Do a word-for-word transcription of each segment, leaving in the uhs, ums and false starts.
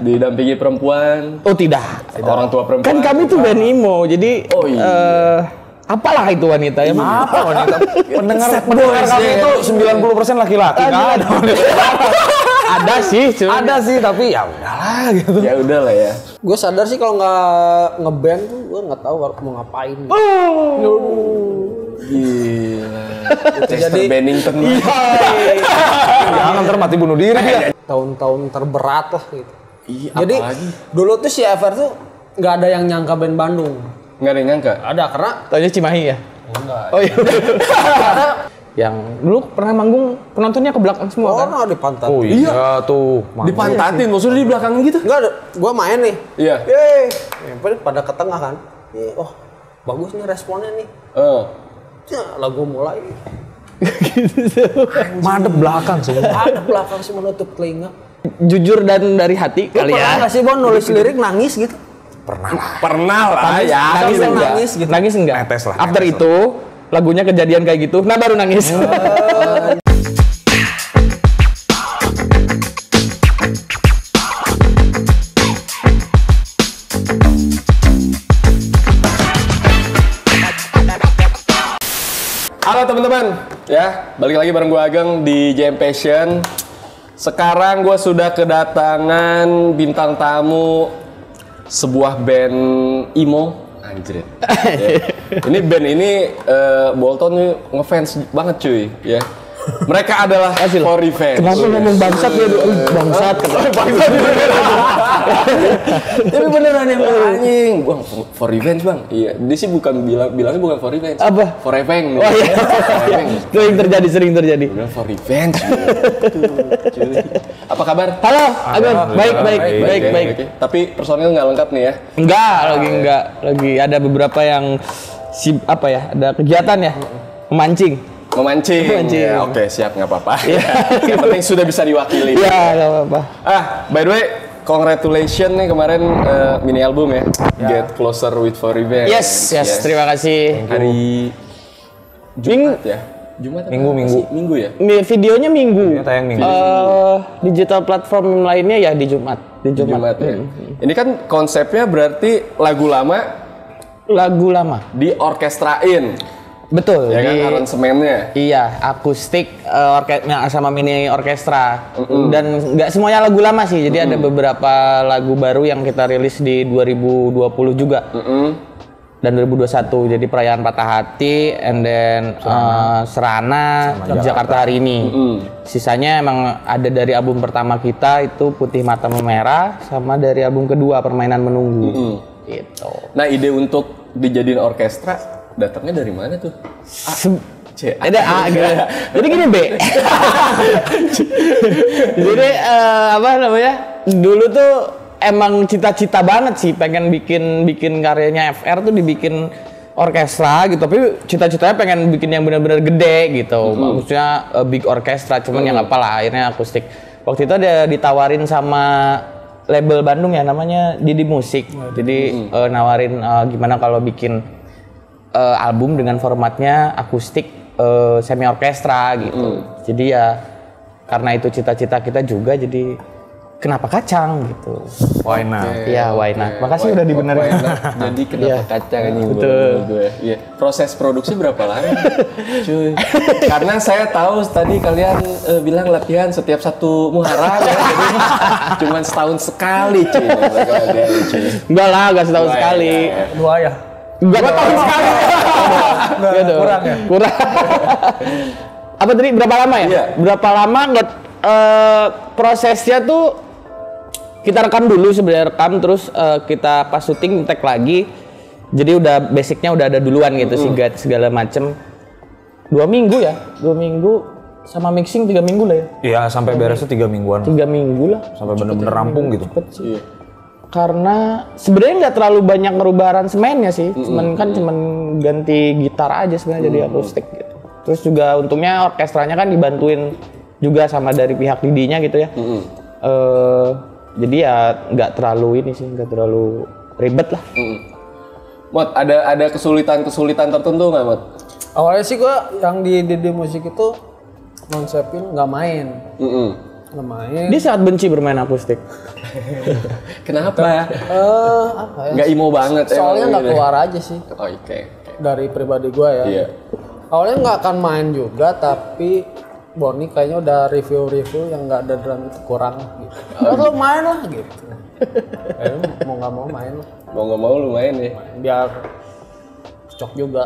Didampingi perempuan? Oh tidak. tidak. Orang tua perempuan. Kan kami tuh band emo, jadi oh, iya. uh, apalah itu wanita ya? Apa wanita? Pendengar pendengar kami itu sembilan puluh persen laki-laki. Nggak ada wanita. Ada sih, cuman. Ada sih, tapi ya udahlah gitu. Ya udahlah ya. Gue sadar sih kalau nggak ngeband tuh gue nggak tahu mau ngapain. Gitu. Oh. No. Gila. Chester Bennington. Iya. Jangan ntar mati bunuh diri ya. Tahun-tahun terberat lah gitu. Iya. Jadi apalagi? Dulu tuh si F R tuh nggak ada yang nyangka band Bandung. Nggak ada yang nyangka. Ada karena. Taunya Cimahi ya. Oh, enggak. Oh iya. Karena yang dulu pernah manggung penontonnya ke belakang semua oh, kan? Oh, di pantat. Oh iya, iya tuh. Dipantatin, maksudnya di belakang gitu? Enggak, gua main nih. Iya. Yeay. Pada ke tengah kan. Yeay. Oh, bagus nih responnya nih. Eh. Uh. Lagu mulai. Gitu tuh. Madep belakang semua. Madep belakang semua nutup telinga. Jujur dan dari hati lu kali ya. Pernah nggak sih Bon nulis lirik nangis gitu? Pernah lah. Pernah lah nangis, ya. Nangis, nangis, nangis gitu. Nangis enggak? Netes lah. After netes itu. Lah. Lagunya kejadian kayak gitu, nah baru nangis. Uh, Halo teman-teman, ya balik lagi bareng gue Ageng di J M Passion. Sekarang gue sudah kedatangan bintang tamu sebuah band emo. Anjir. Ya. Ini band ini uh, Bolton nih ngefans banget cuy, ya. Mereka adalah For Revenge. Kenapa ngomong bangsat ya? Bangsat. Bangsat. Tapi beneran yang anjing. Bang, For Revenge, Bang. Iya, dia sih bukan bilang bilangnya bukan For Revenge. Apa? For Revenge. Oh, iya. Sering terjadi, sering terjadi. Udah For Revenge. Apa kabar? Halo, Abang. Baik, baik, baik, baik. Tapi personil nggak lengkap nih ya? Enggak, lagi enggak. Lagi ada beberapa yang si apa ya? Ada kegiatan ya? Memancing. Memancing, Memancing. Ya, oke okay, siap nggak apa-apa. Yeah. Yang penting sudah bisa diwakili. Iya yeah, nggak apa-apa. Ah, by the way, congratulations nih kemarin uh, mini album ya, yeah. Get Closer with For Revenge. Yes, yes, yes. Terima kasih. Hari Jumat Ming ya, Jumat minggu minggu minggu ya. Videonya minggu. Videonya tayang minggu. Uh, digital platform lainnya ya di Jumat, di Jumat. Di Jumat ya. Hmm. Ini kan konsepnya berarti lagu lama, lagu lama diorkestrain. Betul. Ya kan aransemennya. Iya, akustik uh, orkestra sama mini orkestra. Mm-hmm. Dan nggak semuanya lagu lama sih. Jadi mm-hmm. ada beberapa lagu baru yang kita rilis di dua ribu dua puluh juga. Mm-hmm. Dan dua ribu dua puluh satu jadi perayaan Patah Hati and then Serana, uh, Serana Jakarta. Jakarta Hari Ini. Mm-hmm. Sisanya emang ada dari album pertama kita itu Putih Mata Merah sama dari album kedua Permainan Menunggu. Mm-hmm. Gitu. Nah, ide untuk dijadiin orkestra datangnya dari mana tuh? A, C, A, ada A, A gitu. Jadi gini B. Jadi uh, apa namanya? Dulu tuh emang cita-cita banget sih pengen bikin bikin karyanya F R tuh dibikin orkestra gitu. Tapi cita-citanya pengen bikin yang benar-benar gede gitu. Mm-hmm. Maksudnya uh, big orkestra, cuman mm-hmm. yang apalah akhirnya akustik. Waktu itu ada ditawarin sama label Bandung ya namanya Didi Music. Mm-hmm. Jadi uh, nawarin uh, gimana kalau bikin Uh, album dengan formatnya akustik uh, semi orkestra gitu. Mm. Jadi ya karena itu cita-cita kita juga jadi kenapa kacang gitu. Why not? Iya, why not. Makasih udah dibenerin. Jadi kenapa yeah. kacang ini betul gue. Iya. Proses produksi berapa lama? Cuy. Karena saya tahu tadi kalian uh, bilang latihan setiap satu Muharram ya. Jadi cuman setahun sekali cuy. Enggak lah, enggak setahun sekali. Dua ya. Gak tahun sekali. Kurang ya? Kurang. Apa tadi? Berapa lama ya? Iya. Berapa lama nggak uh, prosesnya tuh kita rekam dulu sebenarnya rekam terus uh, kita pas syuting tag lagi. Jadi udah basicnya udah ada duluan gitu mm-hmm. sih segala macem. Dua minggu ya? Dua minggu sama mixing tiga minggu lah ya? Iya sampai beresnya tiga mingguan. Tiga minggu lah. Sampai bener-bener rampung gitu. Cepet sih. Iya. Karena sebenarnya nggak terlalu banyak merubah aransemennya sih, mm-hmm. cuman kan cuman ganti gitar aja sebenarnya mm-hmm. jadi akustik gitu. Terus juga untungnya orkestranya kan dibantuin juga sama dari pihak Didinya gitu ya. Mm-hmm. Uh, jadi ya nggak terlalu ini sih, nggak terlalu ribet lah. Mm-hmm. Mot, ada ada kesulitan-kesulitan tertentu nggak Mot? Awalnya sih gua yang di Didi Music itu konsepin nggak main. Mm-hmm. Lumayan. Dia sangat benci bermain akustik. Kenapa? Uh, apa ya? Gak emo banget. Soalnya nggak keluar aja sih. Oh, Oke. Okay. Dari pribadi gue ya. Yeah. Awalnya nggak akan main juga, tapi Bonnie kayaknya udah review-review yang nggak ada drum itu kurang. Gitu. Oh, lo main lah gitu. Eh, mau nggak mau main lah. Mau nggak mau lu main ya. Biar cocok juga.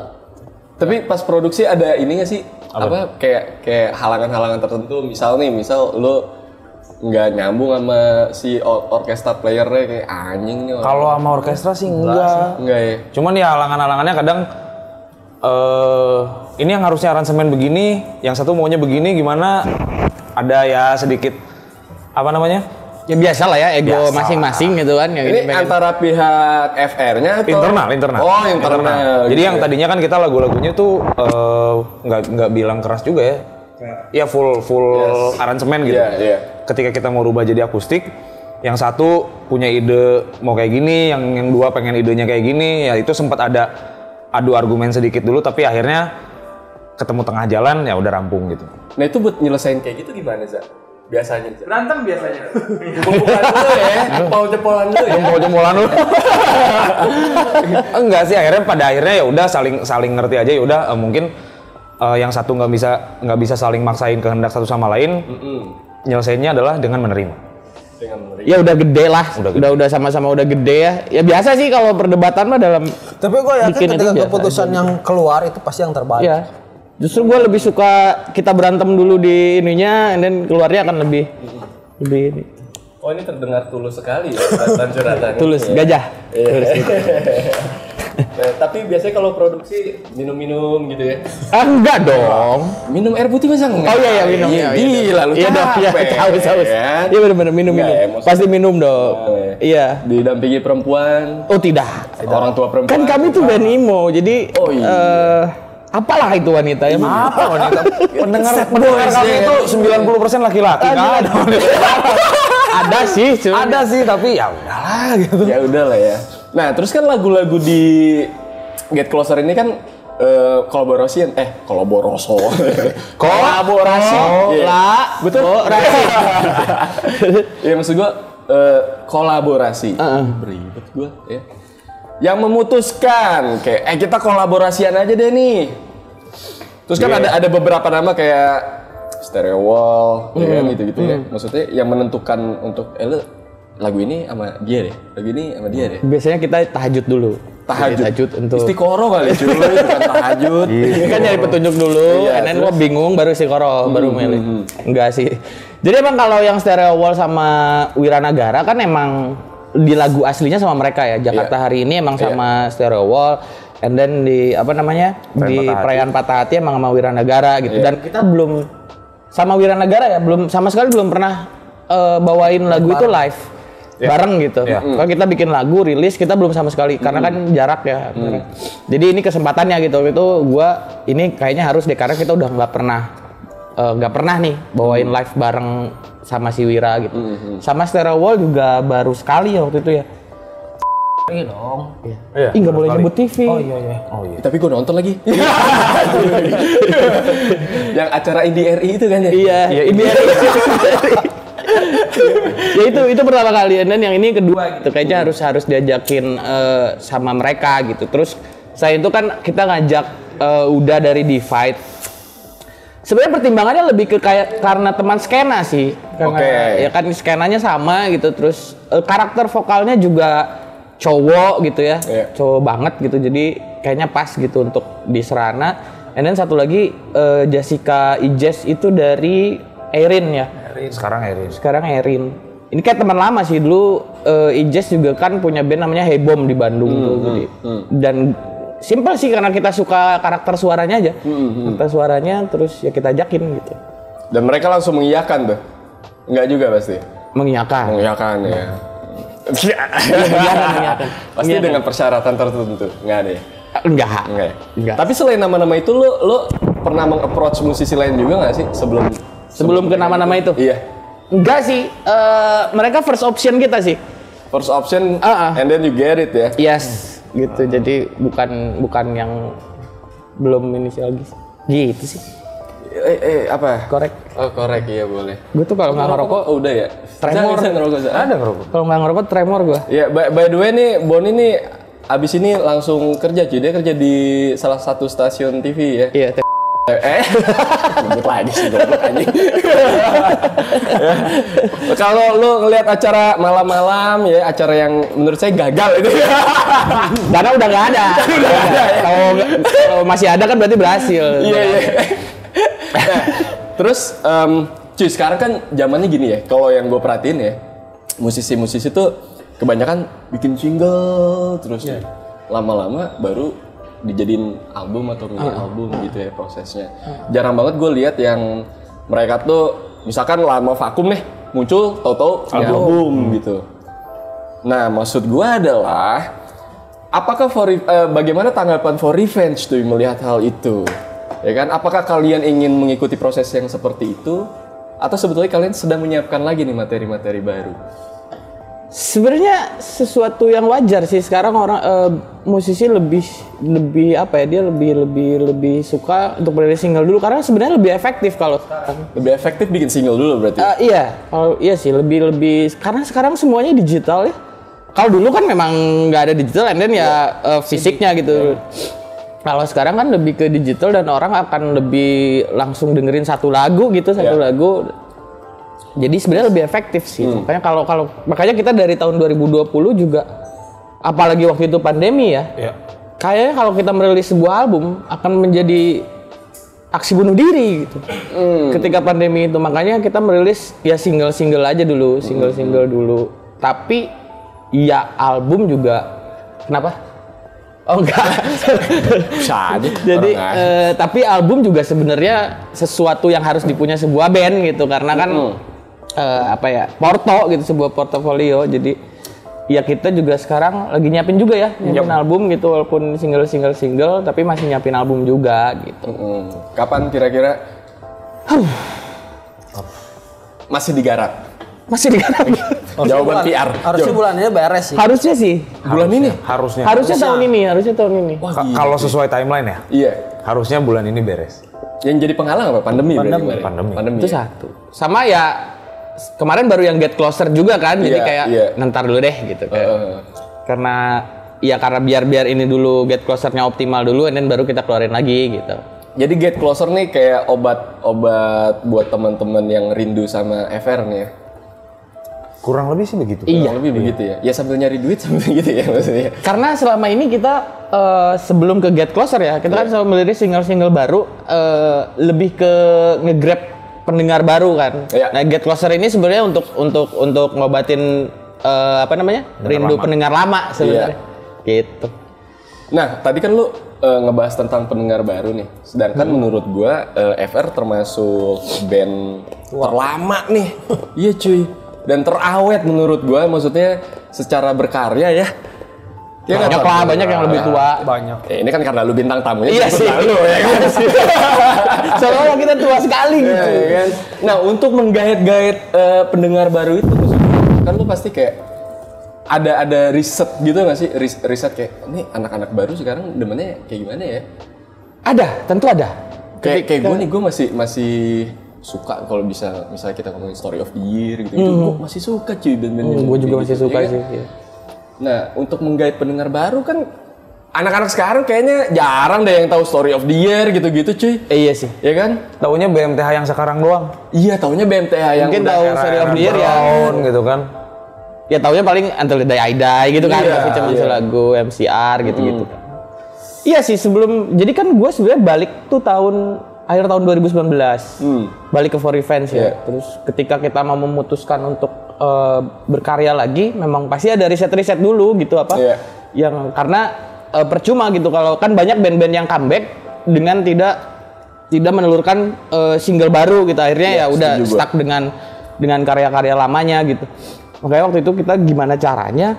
Tapi pas produksi ada ininya sih, apa, apa kayak kayak halangan-halangan tertentu, misal nih, misal lu nggak nyambung sama si or- orkestra playernya kayak anjing nih. Kalau sama orkestra sih enggak. Enggak ya. Cuman ya halangan-halangannya kadang uh, ini yang harusnya aransemen begini, yang satu maunya begini, gimana? Ada ya sedikit apa namanya? Ya biasa lah ya, ego biasa masing-masing lah gitu kan. Yang ini pengen antara pihak F R-nya atau? Internal, internal. Oh, internal. internal. Jadi gitu yang tadinya kan kita lagu-lagunya tuh nggak uh, nggak bilang keras juga ya. Ya full full yes. aransemen gitu. Yeah, yeah. Ketika kita mau rubah jadi akustik, yang satu punya ide mau kayak gini, yang yang dua pengen idenya kayak gini, ya itu sempat ada adu argumen sedikit dulu, tapi akhirnya ketemu tengah jalan ya udah rampung gitu. Nah itu buat nyelesain kayak gitu gimana, Zak? Biasanya berantem biasanya pukul-pukulan dulu ya, pukul-pukulan dulu ya, pukul-pukulan dulu. Enggak sih, akhirnya pada akhirnya ya udah saling saling ngerti aja, ya udah eh, mungkin eh, yang satu nggak bisa nggak bisa saling maksain kehendak satu sama lain. Mm-hmm. Nyelesainnya adalah dengan menerima. Dengan menerima. Ya udah gede lah, udah gede. udah udah sama-sama udah gede ya. Ya biasa sih kalau perdebatan mah dalam. Tapi gue yakin ketika keputusan yang keluar itu pasti yang terbaik. Ya. Justru gue lebih suka kita berantem dulu di ininya, and then keluarnya akan lebih mm-hmm. lebih ini. Oh ini terdengar tulus sekali ya, curhatan-curhatannya. Tulus, ya. Gajah. Yeah. Tulus gitu. Nah, tapi biasanya kalau produksi minum-minum gitu ya? Ah enggak dong. Minum air putih masa enggak? Oh iya iya minum. Iya, iya, iya, lalu iya dong, iya haus haus. Iya benar-benar minum-minum. Ya, pasti minum dong. Nah, iya. Didampingi perempuan? Oh tidak. tidak. Orang tua perempuan. Kan kami tuh band emo, jadi. Oh iya. Uh, Apalah itu wanita ya? Apa wanita? Pendengar pendengar kami itu sembilan puluh persen laki-laki. Enggak ada wanita. Ada sih, cuman. Ada sih, tapi ya udahlah gitu. Ya udahlah ya. Nah, terus kan lagu-lagu di Get Closer ini kan Uh, kolaborasi eh kolaboroso kolaborasi lah betul kolaborasi ya maksud gua uh, kolaborasi uh-uh. beribet gua ya yang memutuskan kayak eh kita kolaborasian aja deh nih. Terus kan yeah. ada ada beberapa nama kayak Stereo Wall mm. ya, gitu-gitu mm. ya. Maksudnya yang menentukan untuk eh lu, lagu ini sama dia deh. Lagu ini sama dia deh. Biasanya kita tahajud dulu. Tahajud. Ya, tahajud untuk istiqoroh kali dulu bukan tahajud. Ini kan nyari petunjuk dulu, and then gua bingung baru istiqoroh, hmm, baru milih. Hmm. Enggak sih. Jadi emang kalau yang Stereo Wall sama Wiranagara kan emang di lagu aslinya sama mereka ya, Jakarta yeah. hari ini emang sama yeah. Stereo Wall, and then di apa namanya Perayaan di Patah Perayaan Patah Hati emang sama Wiranagara gitu. Yeah. Dan kita belum sama Wiranagara ya, belum sama sekali belum pernah uh, bawain lagu bareng. Itu live yeah. bareng gitu. Yeah. Mm. Kalau kita bikin lagu rilis kita belum sama sekali karena mm. kan jarak ya. Mm. Jadi ini kesempatannya gitu. Itu gue ini kayaknya harus deh karena kita udah nggak pernah nggak uh, pernah nih bawain mm. live bareng sama si Wira gitu, mm-hmm. sama Stereo Wall juga baru sekali ya waktu itu ya. Iya dong. Iya. Ih nggak boleh nyebut T V. Oh iya iya. Oh iya. Tapi gue nonton lagi. Yang acara Indie R I itu kan ya? Iya. Iya Indie R I. Ya itu itu pertama kali, dan yang ini kedua gitu. Kayaknya hmm. harus harus diajakin uh, sama mereka gitu. Terus saya itu kan kita ngajak uh, Uda dari Divide. Sebenarnya pertimbangannya lebih ke kayak karena teman skena sih, karena okay. ya kan skenanya sama gitu, terus uh, karakter vokalnya juga cowok gitu ya, yeah. cowok banget gitu, jadi kayaknya pas gitu untuk di Serana. And then satu lagi uh, Jessica Ijes itu dari Erin ya. Erin. Sekarang Erin. Sekarang Erin. Ini kayak teman lama sih dulu. Uh, Ijes juga kan punya band namanya Heybomb di Bandung mm, tuh, mm, mm. dan simpel sih karena kita suka karakter suaranya aja, mm-hmm. karakter suaranya terus ya kita ajakin gitu. Dan mereka langsung mengiyakan tuh? Enggak juga pasti? Mengiyakan. Mengiyakan ya. Ya mengiyakan. Pasti mengiyakan. Dengan persyaratan tertentu, enggak deh? Enggak. Enggak. Enggak. Tapi selain nama-nama itu lo lo pernah meng-approach musisi lain juga nggak sih sebelum sebelum, sebelum ke nama-nama itu? Itu? Iya. Enggak sih. Uh, mereka first option kita sih. First option, uh-uh. and then you get it ya? Yes. Gitu hmm. jadi bukan bukan yang belum inisial gitu sih. Eh, eh apa? Korek. Oh, korek iya boleh. Gue tuh kalau nggak ngerokok, oh, udah ya. Tremor. Bisa ngerokok, ada ngerokok. Kalau nggak ngerokok tremor gue. Ya, yeah, by, by the way nih, Boni nih abis ini langsung kerja cuy. Dia kerja di salah satu stasiun T V ya. Iya. T- eh, ngebut lagi sih goblok anjing. Kalau lu ngelihat acara malam-malam ya, acara yang menurut saya gagal itu. Karena udah nggak ada. Kalau kalau masih ada kan berarti berhasil. Iya, iya. Nah, terus um, cuy sekarang kan zamannya gini ya. Kalau yang gue perhatiin ya, musisi-musisi tuh kebanyakan bikin single terus yeah. Lama-lama baru dijadiin album atau mini uh, album uh, gitu ya prosesnya. Uh, Jarang banget gue lihat yang mereka tuh misalkan lama vakum nih muncul toto album. album gitu. Nah, maksud gue adalah apakah for, uh, bagaimana tanggapan For Revenge tuh melihat hal itu? Ya kan, apakah kalian ingin mengikuti proses yang seperti itu atau sebetulnya kalian sedang menyiapkan lagi nih materi-materi baru? Sebenarnya sesuatu yang wajar sih sekarang orang uh, musisi lebih lebih apa ya dia lebih lebih lebih suka untuk merilis single dulu karena sebenarnya lebih efektif kalau sekarang. Lebih efektif bikin single dulu berarti? Uh, iya, kalau oh, iya sih lebih lebih karena sekarang semuanya digital ya. Kalau dulu kan memang nggak ada digital, and then ya uh, fisiknya gitu. Yeah. Kalau sekarang kan lebih ke digital dan orang akan lebih langsung dengerin satu lagu gitu, satu yeah. lagu. Jadi sebenarnya lebih efektif sih. Hmm. Makanya kalau kalau makanya kita dari tahun dua ribu dua puluh juga apalagi waktu itu pandemi ya. Yeah. Kayaknya kalau kita merilis sebuah album akan menjadi aksi bunuh diri gitu. Hmm. Ketika pandemi itu makanya kita merilis ya single-single aja dulu, single-single dulu. Tapi ya album juga kenapa? Oh enggak, jadi, jadi eh, tapi album juga sebenarnya sesuatu yang harus dipunya sebuah band gitu karena kan mm-hmm. eh, apa ya porto gitu sebuah portofolio jadi ya kita juga sekarang lagi nyiapin juga ya nyiapin yep. album gitu walaupun single single single tapi masih nyiapin album juga gitu. Mm-hmm. Kapan kira-kira? Huh. Masih digarap. Masih digarap. Jawaban P R. Harusnya bulannya beres sih. Harusnya sih. Bulan harusnya. ini? Harusnya. Harusnya tahun ini, harusnya tahun ini. Wah, K- iya. Kalau sesuai timeline ya? Iya. Harusnya bulan ini beres. Yang jadi penghalang apa? Pandemi Pandemi. Berarti, pandemi. pandemi. Itu satu. Sama ya kemarin baru yang Get Closer juga kan. Jadi yeah, kayak yeah. nentar dulu deh gitu kayak. Uh. Karena ya karena biar-biar ini dulu Get Closer-nya optimal dulu and then baru kita keluarin lagi gitu. Jadi Get Closer nih kayak obat-obat buat teman-teman yang rindu sama F R nih ya. Kurang lebih sih begitu. Iya, kurang lebih iya. begitu ya. Ya sambil nyari duit sambil gitu ya maksudnya. Karena selama ini kita uh, sebelum ke Get Closer ya, kita yeah. kan selalu melirik single-single baru uh, lebih ke nge-grab pendengar baru kan. Yeah. Nah, Get Closer ini sebenarnya untuk untuk untuk ngobatin uh, apa namanya? Pendengar rindu lama. pendengar lama sebenarnya. Yeah. Gitu. Nah, tadi kan lu uh, ngebahas tentang pendengar baru nih. Sedangkan hmm. menurut gua uh, F R termasuk band wow. terlama nih. Iya cuy. Dan terawet menurut gue, maksudnya secara berkarya ya. Ya banyak kan, lah, banyak yang lebih tua. Banyak. Ya, ini kan karena lu bintang tamunya. Iya sih. Lu, ya kan? Soalnya kita tua sekali gitu. Ya, kan? Nah untuk menggait-gait uh, pendengar baru itu, maksudnya, kan lu pasti kayak ada ada riset gitu nggak sih? Ris- riset kayak, ini anak-anak baru sekarang demennya kayak gimana ya? Ada, tentu ada. Kayak kayak gue nih, gue masih masih. suka kalau bisa misalnya kita ngomongin Story of the Year gitu, mm. gue masih suka cuy band-band. Mm, gue juga masih gitu, suka ya, sih. Kan? Iya. Nah untuk menggait pendengar baru kan anak-anak sekarang kayaknya jarang deh yang tahu Story of the Year gitu-gitu cuy. Eh, iya sih, ya kan? Taunya B M T H yang sekarang doang. Iya, taunya B M T H yang mungkin tahu Story of the Year ya. Gitu kan? Ya taunya paling Until the Day Ida gitu kan, tapi cuma lagu M C R gitu-gitu. Mm. Iya sih sebelum jadi kan gue sebenarnya balik tuh tahun. Akhir tahun dua ribu sembilan belas, hmm. balik ke For Revenge yeah. ya. Terus ketika kita mau memutuskan untuk uh, berkarya lagi, memang pasti ada riset-riset dulu gitu apa. Yeah. Yang karena uh, percuma gitu kalau kan banyak band-band yang comeback dengan tidak tidak menelurkan uh, single baru gitu. Akhirnya yeah, ya udah stuck gue. dengan dengan karya-karya lamanya gitu. Makanya waktu itu kita gimana caranya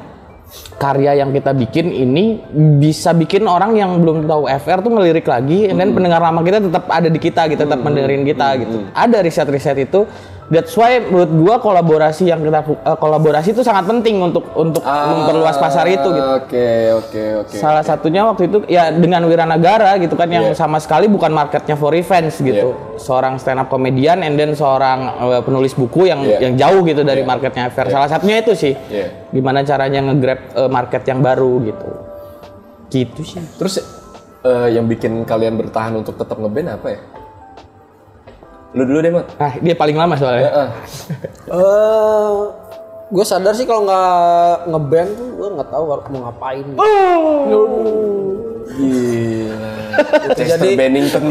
karya yang kita bikin ini bisa bikin orang yang belum tahu F R tuh ngelirik lagi, dan hmm. pendengar lama kita tetap ada di kita, kita tetap hmm. mendengarin kita hmm. gitu. Ada riset-riset itu, That's why menurut gua kolaborasi yang kita uh, kolaborasi itu sangat penting untuk untuk ah, memperluas pasar itu gitu. Oke, okay, oke, okay, oke. Okay, Salah okay. satunya waktu itu ya dengan Wiranagara gitu kan yang yeah. sama sekali bukan marketnya For Revenge gitu. Yeah. Seorang stand up comedian and then seorang uh, penulis buku yang yeah. yang jauh gitu dari yeah. marketnya F R. Yeah. Salah satunya itu sih. Yeah. Gimana caranya nge-grab uh, market yang baru gitu. Gitu sih. Terus uh, yang bikin kalian bertahan untuk tetap nge-band apa ya? Lu dulu deh, Mat. Ah, dia paling lama soalnya. Heeh. Eh, gue sadar sih kalau nggak ngeband tuh gue nggak tahu mau ngapain. Gitu. Oh. No. Gila. Chester Bennington.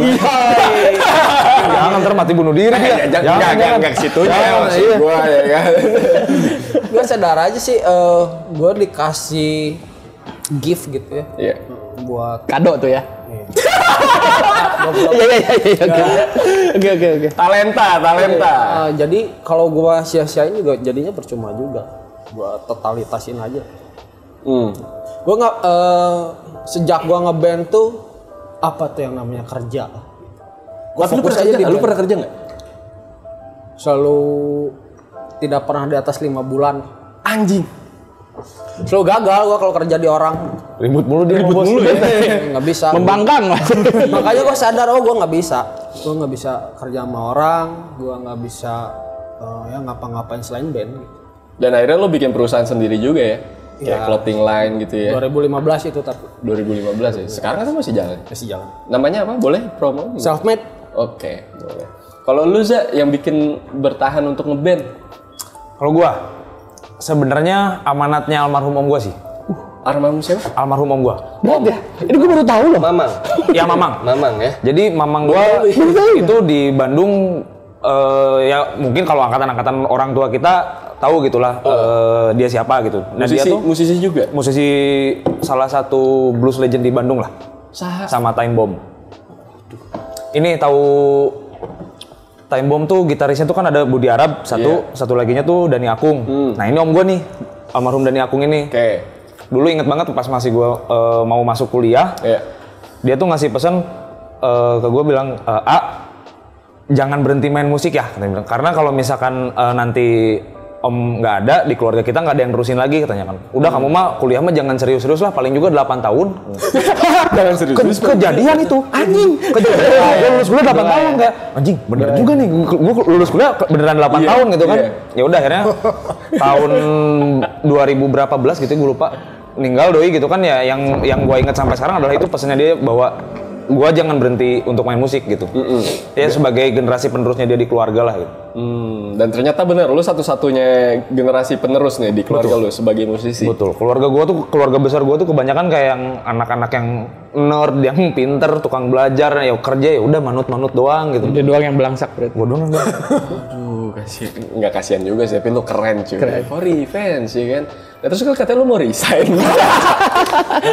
Jangan ntar mati bunuh diri dia. Jangan enggak ke situ ya maksud gue ya kan. Gue sadar aja sih eh gue dikasih gift gitu ya. Iya. Buat kado tuh ya. Oke oke oke. Talenta, talenta. Okay. Uh, jadi kalau gua sia-siain juga jadinya percuma juga. Gua totalitasin aja. Hmm. Gua nggak uh, sejak gua ngeband tuh apa tuh yang namanya kerja. Gua fokus lu pernah aja kerja, lu pernah kerja nggak? Selalu tidak pernah di atas lima bulan. Anjing. Selalu gagal gua kalau kerja di orang. Ribut mulu dia ribut mulu ya. Enggak bisa. Membangkang. Makanya gua sadar oh gua enggak bisa. Gua enggak bisa kerja sama orang, gua enggak bisa uh, ya ngapa-ngapain selain band gitu. Dan akhirnya lo bikin perusahaan sendiri juga ya. Ya, ya clothing line gitu ya. dua ribu lima belas itu tapi dua ribu lima belas ya. Sekarang kan masih jalan. Masih jalan. Namanya apa? Boleh promo? Selfmade. Oke, boleh. Kalau lu Za yang bikin bertahan untuk ngeband? Kalau gua sebenarnya amanatnya almarhum om gua sih. Uh, almarhum siapa? Almarhum om gua. Om. Ya? Ini gua baru tahu loh. Mamang. Ya Mamang. Mamang ya. Jadi Mamang gua itu di Bandung uh, ya mungkin kalau angkatan-angkatan orang tua kita tahu gitulah oh. uh, dia siapa gitu. Nah, musisi, dia tuh musisi juga. Musisi salah satu blues legend di Bandung lah. Saha. Sama Time Bomb. Aduh. Ini tahu Time Bomb tuh gitarisnya tuh kan ada Budi Arab satu, yeah. satu laginya tuh Dani Akung. Hmm. Nah ini om gue nih, almarhum Dani Akung ini. Okay. Dulu inget banget pas masih gue uh, mau masuk kuliah, yeah. dia tuh ngasih pesan uh, ke gue bilang, e, A, jangan berhenti main musik ya. Karena kalau misalkan uh, nanti om nggak ada, di keluarga kita nggak ada yang terusin lagi katanya kan. Udah hmm. kamu mah kuliah mah jangan serius-serius lah, paling juga delapan tahun. Jangan serius-serius. Ke, kejadian itu, anjing. Kejadian oh, ya. Lulus kuliah delapan tahun nggak? Anjing, bener juga nih. Gue lulus kuliah beneran delapan yeah. tahun gitu kan. Yeah. Ya udah akhirnya tahun dua ribu berapa belas gitu gue lupa. Meninggal doi gitu kan ya. Yang yang gue inget sampai sekarang adalah itu pesannya dia bahwa gue jangan berhenti untuk main musik gitu. Mm-mm. Ya sebagai generasi penerusnya dia di keluarga lah gitu. Hmm, dan ternyata bener, lu satu-satunya generasi penerus nih di keluarga Betul. Lu sebagai musisi. Betul, keluarga gue tuh, keluarga besar gue tuh kebanyakan kayak yang anak-anak yang nerd, yang pinter, tukang belajar, ya kerja ya udah manut-manut doang gitu. Dia doang yang belangsak berarti. Gue doang enggak. Aduh, kasihan. Enggak kasihan juga sih, tapi lu keren cuy. Keren. For Revenge ya kan. Nah, terus kan katanya lu mau resign.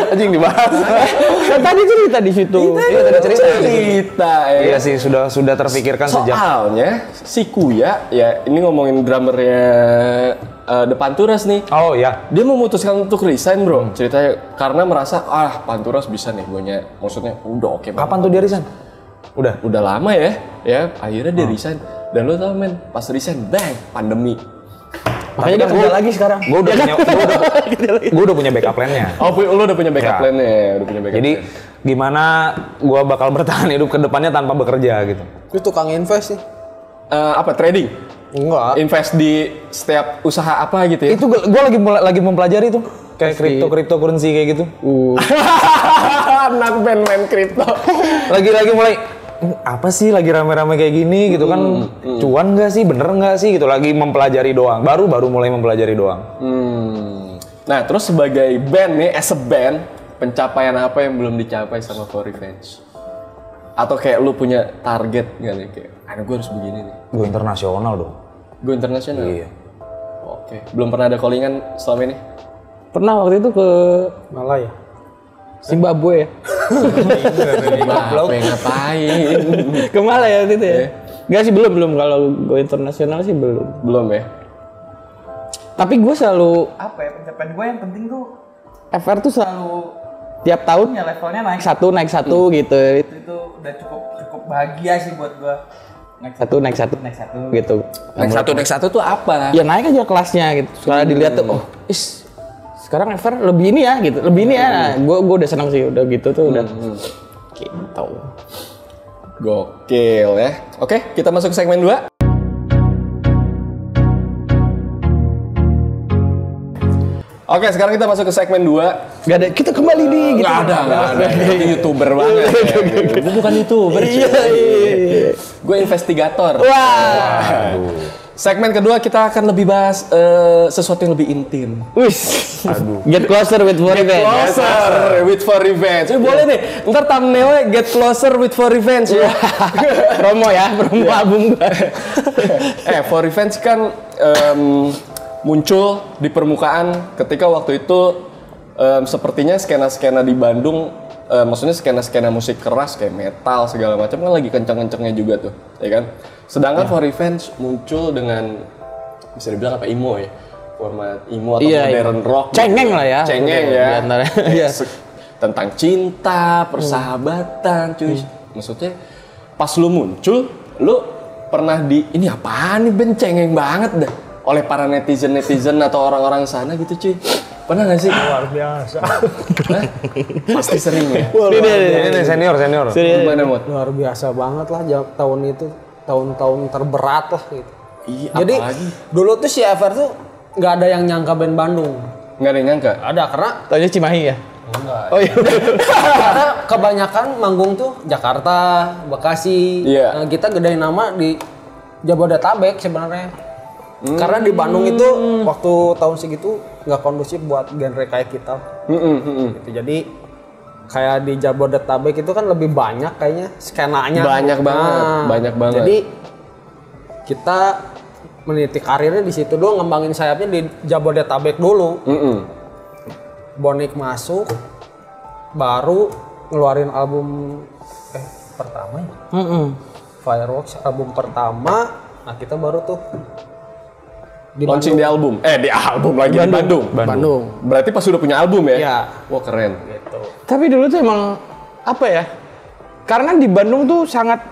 Anjing dibahas. Kan tadi cerita di situ. Iya tadi cerita. Cerita. Iya sih sudah sudah terpikirkan sejak. Soalnya si Kuya ya ini ngomongin drummernya uh, The Panturas nih. Oh iya. Dia memutuskan untuk resign bro. Hmm. Ceritanya karena merasa ah Panturas bisa nih guenya. Maksudnya udah oke. Okay, kapan tuh dia resign? Udah udah lama ya. Ya akhirnya dia hmm. resign. Dan lu tau men pas resign bang pandemi. Makanya dia kerja lagi sekarang. Gue udah, ya, kan? udah punya backup plan-nya. Oh, lu udah punya backup ya. plan-nya. Udah punya backup Jadi plan. Gimana gue bakal bertahan hidup ke depannya tanpa bekerja gitu. Lu tukang invest sih. Uh, apa trading? Enggak. Invest di setiap usaha apa gitu ya? Itu gue lagi lagi mempelajari tuh. Kayak kripto-kripto currency kayak gitu. Uh. Anak main-main kripto. Lagi-lagi mulai apa sih lagi rame-rame kayak gini gitu kan hmm, hmm. cuan nggak sih bener nggak sih gitu lagi mempelajari doang baru baru mulai mempelajari doang. Hmm. Nah terus sebagai band nih as a band pencapaian apa yang belum dicapai sama For Revenge? Atau kayak lu punya target nggak nih kayak, aduh gue harus begini nih. Gue internasional dong. Gue internasional. Iya. Oke. Belum pernah ada callingan selama ini? Pernah waktu itu ke Malaya. Zimbabwe ya. Blok ngapain? Kemana ya gitu ya? Enggak sih belum belum kalau gue internasional sih belum. Belum ya. Tapi gue selalu apa ya pencapaian gue yang penting tuh F R tuh selalu tiap tahunnya levelnya naik satu naik satu hmm. gitu. Itu, itu udah cukup cukup bahagia sih buat gue. naik satu, naik satu, naik satu gitu. Naik satu, naik satu tuh apa? Ya naik aja kelasnya gitu. Sekarang hmm. dilihat tuh, oh, is sekarang Ever lebih ini ya gitu, lebih ini ya. Nah, gue gue udah senang sih, udah gitu tuh udah hmm. gitu. Gokil ya. Oke, kita masuk ke segmen dua. Oke, sekarang kita masuk ke segmen dua. Gak ada, kita kembali nih gitu. Gak ada, gak ada. Itu YouTuber banget. Gue bukan YouTuber. Iya, iya. Gue investigator. Wah. Segmen kedua kita akan lebih bahas uh, sesuatu yang lebih intim. Wish. Aduh. Get closer with For Revenge. Get closer with For Revenge. Eh, boleh nih. Ntar thumbnailnya Get Closer with For Revenge. Yeah. promo ya, promo yeah. album gue. eh, For Revenge kan um, muncul di permukaan ketika waktu itu um, sepertinya skena-skena di Bandung, uh, maksudnya skena-skena musik keras kayak metal segala macam kan lagi kenceng-kencengnya juga tuh, ya kan? Sedangkan For Revenge muncul dengan bisa dibilang apa emo ya, format emo atau iya, modern iya. rock, cengeng gitu. lah ya, cengeng ya, ya. tentang cinta, persahabatan, cuy. Hmm. Maksudnya pas lu muncul, lu pernah di ini apaan nih Ben, cengeng banget dah. Oleh para netizen-netizen atau orang-orang sana gitu cuy. Pernah gak sih? Luar biasa. Hah? Pasti sering ya? Ini, ini senior, senior. Gimana, Mot? Luar biasa banget lah tahun itu. Tahun-tahun terberat lah gitu. Iya, jadi apalagi? Dulu tuh si Ever tuh gak ada yang nyangka band Bandung. Gak ada yang nyangka? Ada, karena... Taunya Cimahi ya? Enggak. Oh, iya. Karena kebanyakan manggung tuh Jakarta, Bekasi. Yeah. Nah, kita gedein nama di Jabodetabek sebenarnya. Mm. Karena di Bandung itu waktu tahun segitu nggak kondusif buat genre kayak kita. Mm -mm, mm -mm. Gitu. Jadi kayak di Jabodetabek itu kan lebih banyak kayaknya skenanya. Banyak nah, banget, banyak banget. Jadi kita meniti karirnya di situ dulu, ngembangin sayapnya di Jabodetabek dulu. Mm -mm. Boniex masuk, baru ngeluarin album eh pertama ya. Mm -mm. Fireworks album pertama. Nah kita baru tuh. Di launching di album, eh di album lagi Bandung. Di Bandung. Bandung. Bandung. Berarti pas udah punya album ya? Iya. Wah keren. Gitu. Tapi dulu tuh emang apa ya? Karena di Bandung tuh sangat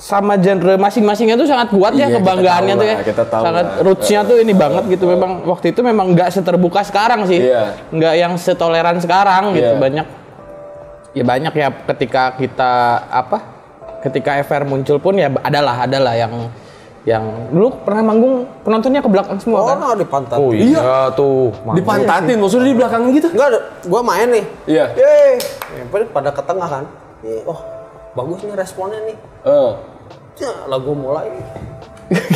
sama genre masing-masingnya tuh sangat kuat iya, ya kebanggaannya tuh ya. Kita tahu sangat lah. Rootsnya tuh ini uh, banget gitu. Uh, memang waktu itu memang nggak seterbuka sekarang sih. Iya. Nggak yang setoleran sekarang gitu. Iya. Banyak. Ya banyak ya ketika kita apa? Ketika F R muncul pun ya adalah adalah yang yang dulu pernah manggung penontonnya ke belakang semua oh, kan? Oh, dipantatin. Oh iya ya, tuh. Manggung. Dipantatin, maksudnya di belakang gitu? Enggak, gua main nih. Iya. Yeay. Sampai pada ke tengah kan. Oh, bagus nih responnya nih. Eh. Ya, lagu mulai.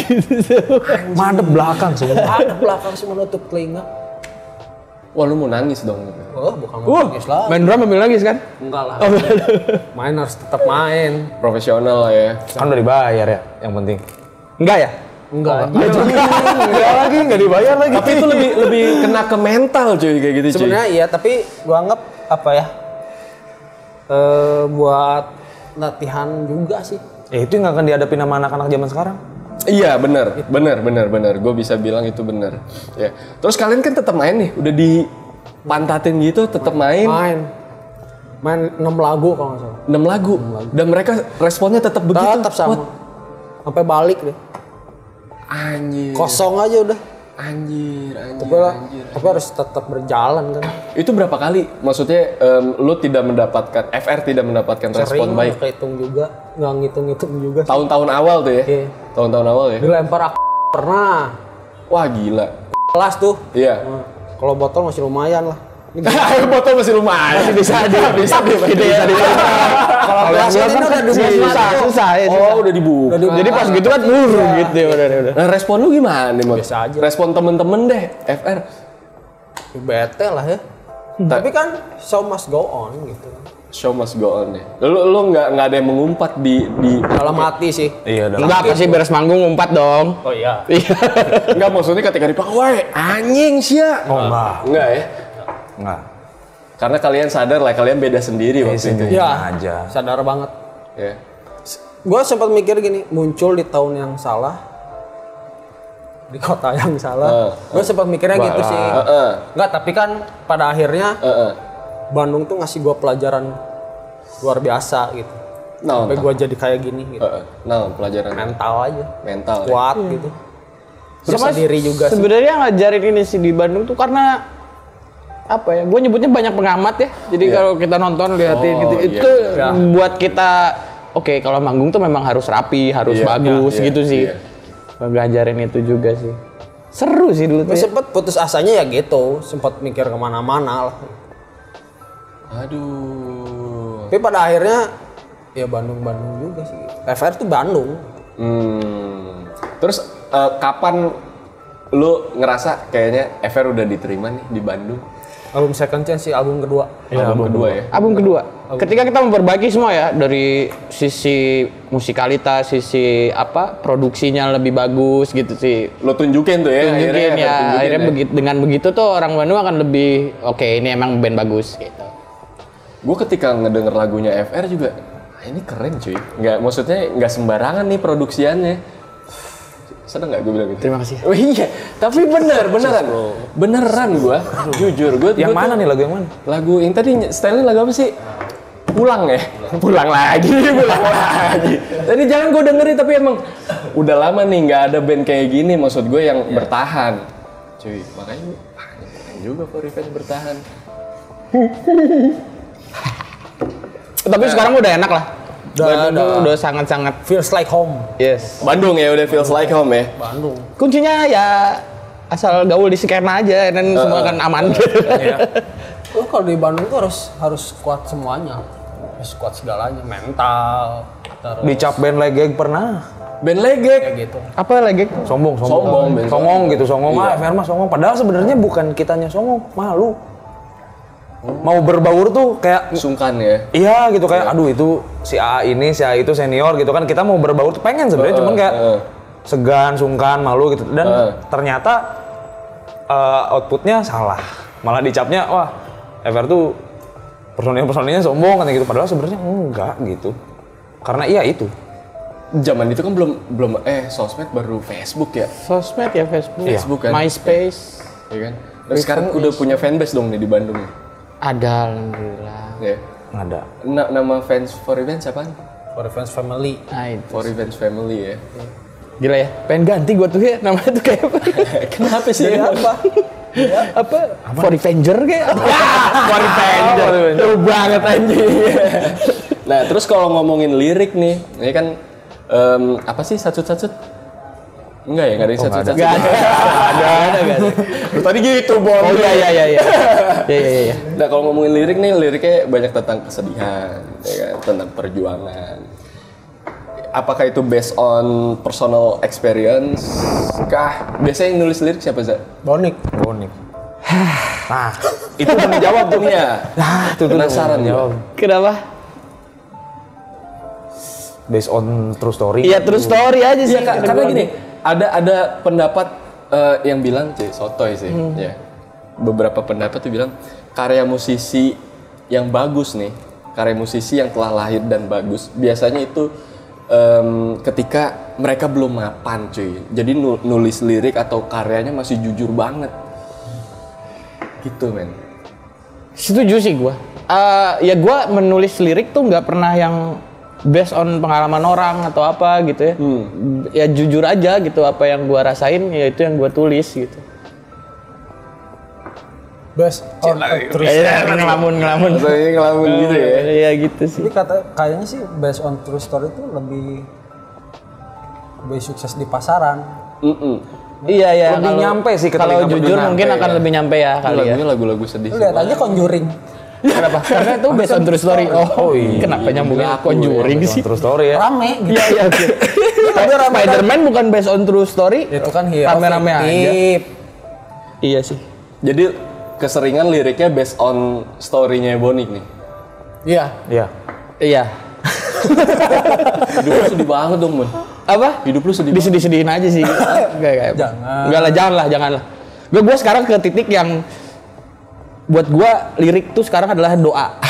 gitu Madep belakang semua. Madep belakang semua nutup telinga. Wah, lu mau nangis dong. Oh, bukan mau uh, nangis lah. Main drum ambil nangis kan? Enggak lah. Oh, main harus tetap main. Profesional lah ya. Kan udah dibayar ya, yang penting. Enggak ya? Enggak. Oh, enggak, enggak, enggak lagi, enggak dibayar lagi. Tapi itu lebih lebih kena ke mental cuy kayak gitu cuy. Sebenarnya iya, tapi gua anggap apa ya? E, buat latihan juga sih. Ya itu yang akan dihadapi sama anak-anak zaman sekarang. Iya, benar. Benar, benar, benar. Gua bisa bilang itu benar. Ya. Terus kalian kan tetap main nih, udah dipantatin gitu tetap main. Main. Main enam lagu kalau nggak salah. enam lagu. enam lagu. Dan mereka responnya tetap begitu. Tetap sama. What? Sampai balik deh. Anjir. Kosong aja udah. Anjir, anjir. Tapi, anjir, tapi anjir. Harus tetap berjalan kan. Itu berapa kali? Maksudnya um, lu tidak mendapatkan F R tidak mendapatkan sering respon baik. Sering ngitung juga, nggak ngitung-ngitung juga. Tahun-tahun awal tuh ya. Tahun-tahun awal ya. Dilempar aku pernah. Wah, gila. Kelas tuh. Iya. Nah, kalau botol masih lumayan lah. Air botol masih lumayan. Masih bisa di bisa di bisa di. Kalau biasanya kan udah susah, susah ya. Oh, udah dibuka. Jadi pas gitu kan buru gitu ya udah udah. Nah, respon lu gimana nih, Mas? Biasa aja. Respon temen-temen deh, F R. Bete lah ya. Tapi kan show must go on gitu. Show must go on ya. Lu lu enggak enggak ada yang mengumpat di di dalam hati sih. Iya, dalam. Enggak pasti beres manggung ngumpat dong. Oh iya. Enggak maksudnya ketika dipakai, "Wah, anjing sih ya." Oh, enggak. Enggak ya. Nggak. Karena kalian sadar lah, kalian beda sendiri waktu sendiri itu. Iya, aja. Sadar banget. Yeah. Gue sempat mikir gini, muncul di tahun yang salah, di kota yang salah. Uh, Gue uh, sempat mikirnya bah, gitu sih. Uh, uh. Nggak, tapi kan pada akhirnya uh, uh. Bandung tuh ngasih gue pelajaran luar biasa gitu. no, sampai gue jadi kayak gini gitu. Uh, no, pelajaran mental aja, mental kuat ya. Gitu. Terus sendiri juga sih. Sebenarnya ngajarin ini sih di Bandung tuh karena apa ya? Gue nyebutnya banyak pengamat ya. Jadi yeah. kalau kita nonton liatin oh, gitu yeah. itu yeah. buat kita oke okay, kalau manggung tuh memang harus rapi, harus yeah, bagus yeah, gitu yeah, sih. Yeah. Ngajarin itu juga sih. Seru sih dulu tuh. Ya. Sempet putus asanya ya gitu, sempat mikir kemana-mana lah. Aduh. Tapi pada akhirnya ya Bandung-Bandung juga sih. F R tuh Bandung. Hmm. Terus Uh, kapan lu ngerasa kayaknya F R udah diterima nih di Bandung? Album second chance sih, album kedua. Ya, album, album kedua ya. Album kedua. Album. Ketika kita memperbaiki semua ya dari sisi musikalitas, sisi apa produksinya lebih bagus gitu sih. Lu tunjukin tuh ya. Tunjukin akhirnya, ya. Tunjukin akhirnya ya. Begitu, dengan begitu tuh orang Bandung akan lebih oke okay, ini emang band bagus gitu. Gue ketika ngedenger lagunya F R juga, ah, ini keren cuy. Nggak, maksudnya nggak sembarangan nih produksiannya. Seneng gak gue bilang gitu? Terima kasih. Oh iya, tapi bener, beneran. Beneran gue, jujur gue. Yang gua mana tuh, nih lagu yang mana? Lagu yang tadi style-nya lagu apa sih? Pulang ya? Pulang lagi, pulang lagi. Tadi jangan gue dengerin, tapi emang udah lama nih gak ada band kayak gini. Maksud gue yang yeah. bertahan. Cuy, makanya keren juga For Revenge bertahan. Tapi nah, sekarang udah enak lah. Bandung udah, udah sangat-sangat feels like home. Yes. Bandung ya udah feels Bandung. like home ya. Bandung. Kuncinya ya asal gaul di skena aja dan uh, semua kan aman. Uh, iya. Lo kalau di Bandung tuh harus harus kuat semuanya. Harus kuat segalanya, mental. Terus dicap band legeng pernah. Band legeng ya gitu. Apa legeng? Sombong, sombong. Sombong, band songong band. gitu, songong. Iya. Ah, F R mah songong. Padahal sebenarnya bukan kitanya songong, malu. Mau berbaur tuh kayak sungkan ya. Iya gitu kayak ya. Aduh itu si A ini, si A itu senior gitu kan. Kita mau berbaur tuh pengen sebenarnya uh, cuman kayak uh. segan, sungkan, malu gitu. Dan uh. ternyata uh, outputnya salah. Malah dicapnya wah F R tuh personil-personilnya sombong kan gitu. Padahal sebenarnya enggak gitu. Karena iya itu. Zaman itu kan belum belum eh sosmed baru Facebook ya. Sosmed ya Facebook. Facebook ya. Kan. MySpace. Iya kan. Terus sekarang udah punya fanbase dong nih di Bandung. Ada, alhamdulillah. Yeah. Ada. Na- nama fans For Revenge apaan? For Revenge Family. Nah, itu. For Revenge Family ya. Yeah. Gila ya, pengen ganti gua tuh ya, namanya tuh kayak apa? Kenapa sih? Jadi apa? Ya, apa? apa? For Revenger kayak? For Revenger. Seru banget anjing. Nah, terus kalau ngomongin lirik nih, ini kan um, apa sih sacut-sacut? Enggak ya, enggak ada sacut-sacut. Enggak ada, enggak ada. Tadi gitu, Bon. Oh iya iya iya iya. Iya iya iya. Nah, kalau ngomongin lirik nih, liriknya banyak tentang kesedihan, ya kan? Tentang perjuangan. Apakah itu based on personal experience kah? Biasanya yang nulis lirik siapa, Za? Bonik. Bonik. Nah, itu belum jawab tuh ya. Nah, itu penasaran jawab. Kenapa? Based on true story. Iya, true story aja sih. Ya, karena gini, ada ada pendapat Uh, yang bilang sih sotoy sih, hmm. ya. Beberapa pendapat tuh bilang karya musisi yang bagus nih, karya musisi yang telah lahir dan bagus biasanya itu um, ketika mereka belum mapan cuy, jadi nulis lirik atau karyanya masih jujur banget, gitu men. Setuju sih gue. Uh, ya gue menulis lirik tuh nggak pernah yang based on pengalaman orang atau apa gitu ya. Hmm. Ya jujur aja gitu apa yang gua rasain ya itu yang gua tulis gitu. Based on true story. Ngelamun-ngelamun. Ngelamun gitu ya. Iya gitu sih. Jadi kata kayaknya sih based on true story itu lebih lebih sukses di pasaran. Mm-mm. Iya ya. Lebih kalo, nyampe sih kalau jujur mungkin akan ya. lebih nyampe ya kali lagunya ya. Lagu-lagu sedih. Lihat aja Conjuring. Kenapa? Karena itu based on true story. Oh, oh iya. Kenapa nyambungin Conjuring ya, sih? True story ya. Rame gitu. Iya, iya. Okay. Tapi Spider-Man kan bukan based on true story. Itu kan hero. Rame-rame aja. Iya sih. Jadi keseringan liriknya based on story-nya Bonik nih. Iya. Iya. Iya. Hidup lu sedih banget dong, Mon. Apa? Hidup lu sedih. Disedih-sedihin aja sih. Enggak kayak. Jangan. Enggak lah, janganlah, janganlah. Gue gua sekarang ke titik yang buat gue lirik tuh sekarang adalah doa.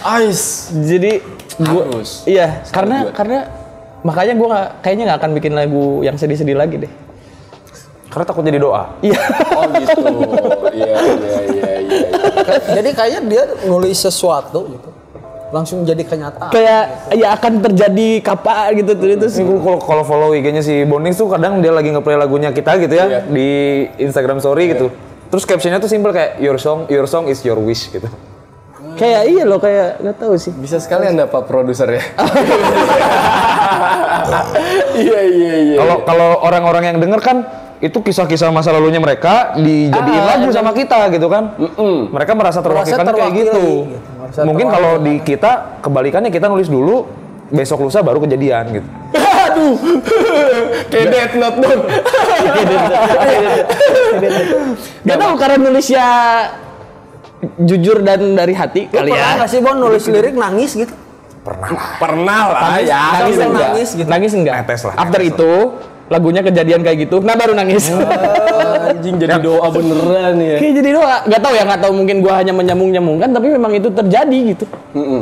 Ais. Jadi gua, harus. Iya, Sampai karena buat. karena makanya gue kayaknya nggak akan bikin lagu yang sedih-sedih lagi deh. Karena takut jadi doa. Iya. Oh gitu. Iya iya iya. Jadi kayaknya dia nulis sesuatu gitu. langsung jadi kenyataan. Kayak gitu. Ya akan terjadi kapan gitu tuh itu. Kalau kalau follow I G-nya si boniex tuh kadang dia lagi nge-play lagunya kita gitu ya, yeah, di Instagram story, yeah, gitu. Terus captionnya tuh simple kayak your song, your song is your wish gitu. Hmm. Kayak iya loh, kayak nggak tahu sih. Bisa sekali Anda Pak produser ya. Iya iya iya. Kalau kalau orang-orang yang denger kan itu kisah-kisah masa lalunya mereka dijadiin ah, lagu sama kita gitu kan. Mm-mm. Mereka merasa terwakilkan, merasa terwakili, kayak gitu. Gitu. Mungkin kalau di kita kebalikannya, kita nulis dulu, besok lusa baru kejadian gitu. Aduh. Kayak death note dong. Gak tau karena nulisnya jujur dan dari hati kali ya. Pernah gak sih Bon nulis lirik nangis gitu? Pernah lah. Pernah lah ya. Nangis enggak? Nangis enggak? After itu lagunya kejadian kayak gitu, nah baru nangis. Oh, anjing jadi doa beneran ya. Kayak jadi doa, nggak tahu ya, nggak tahu mungkin gua hanya menyambung-nyambungkan, tapi memang itu terjadi gitu. Mm-hmm.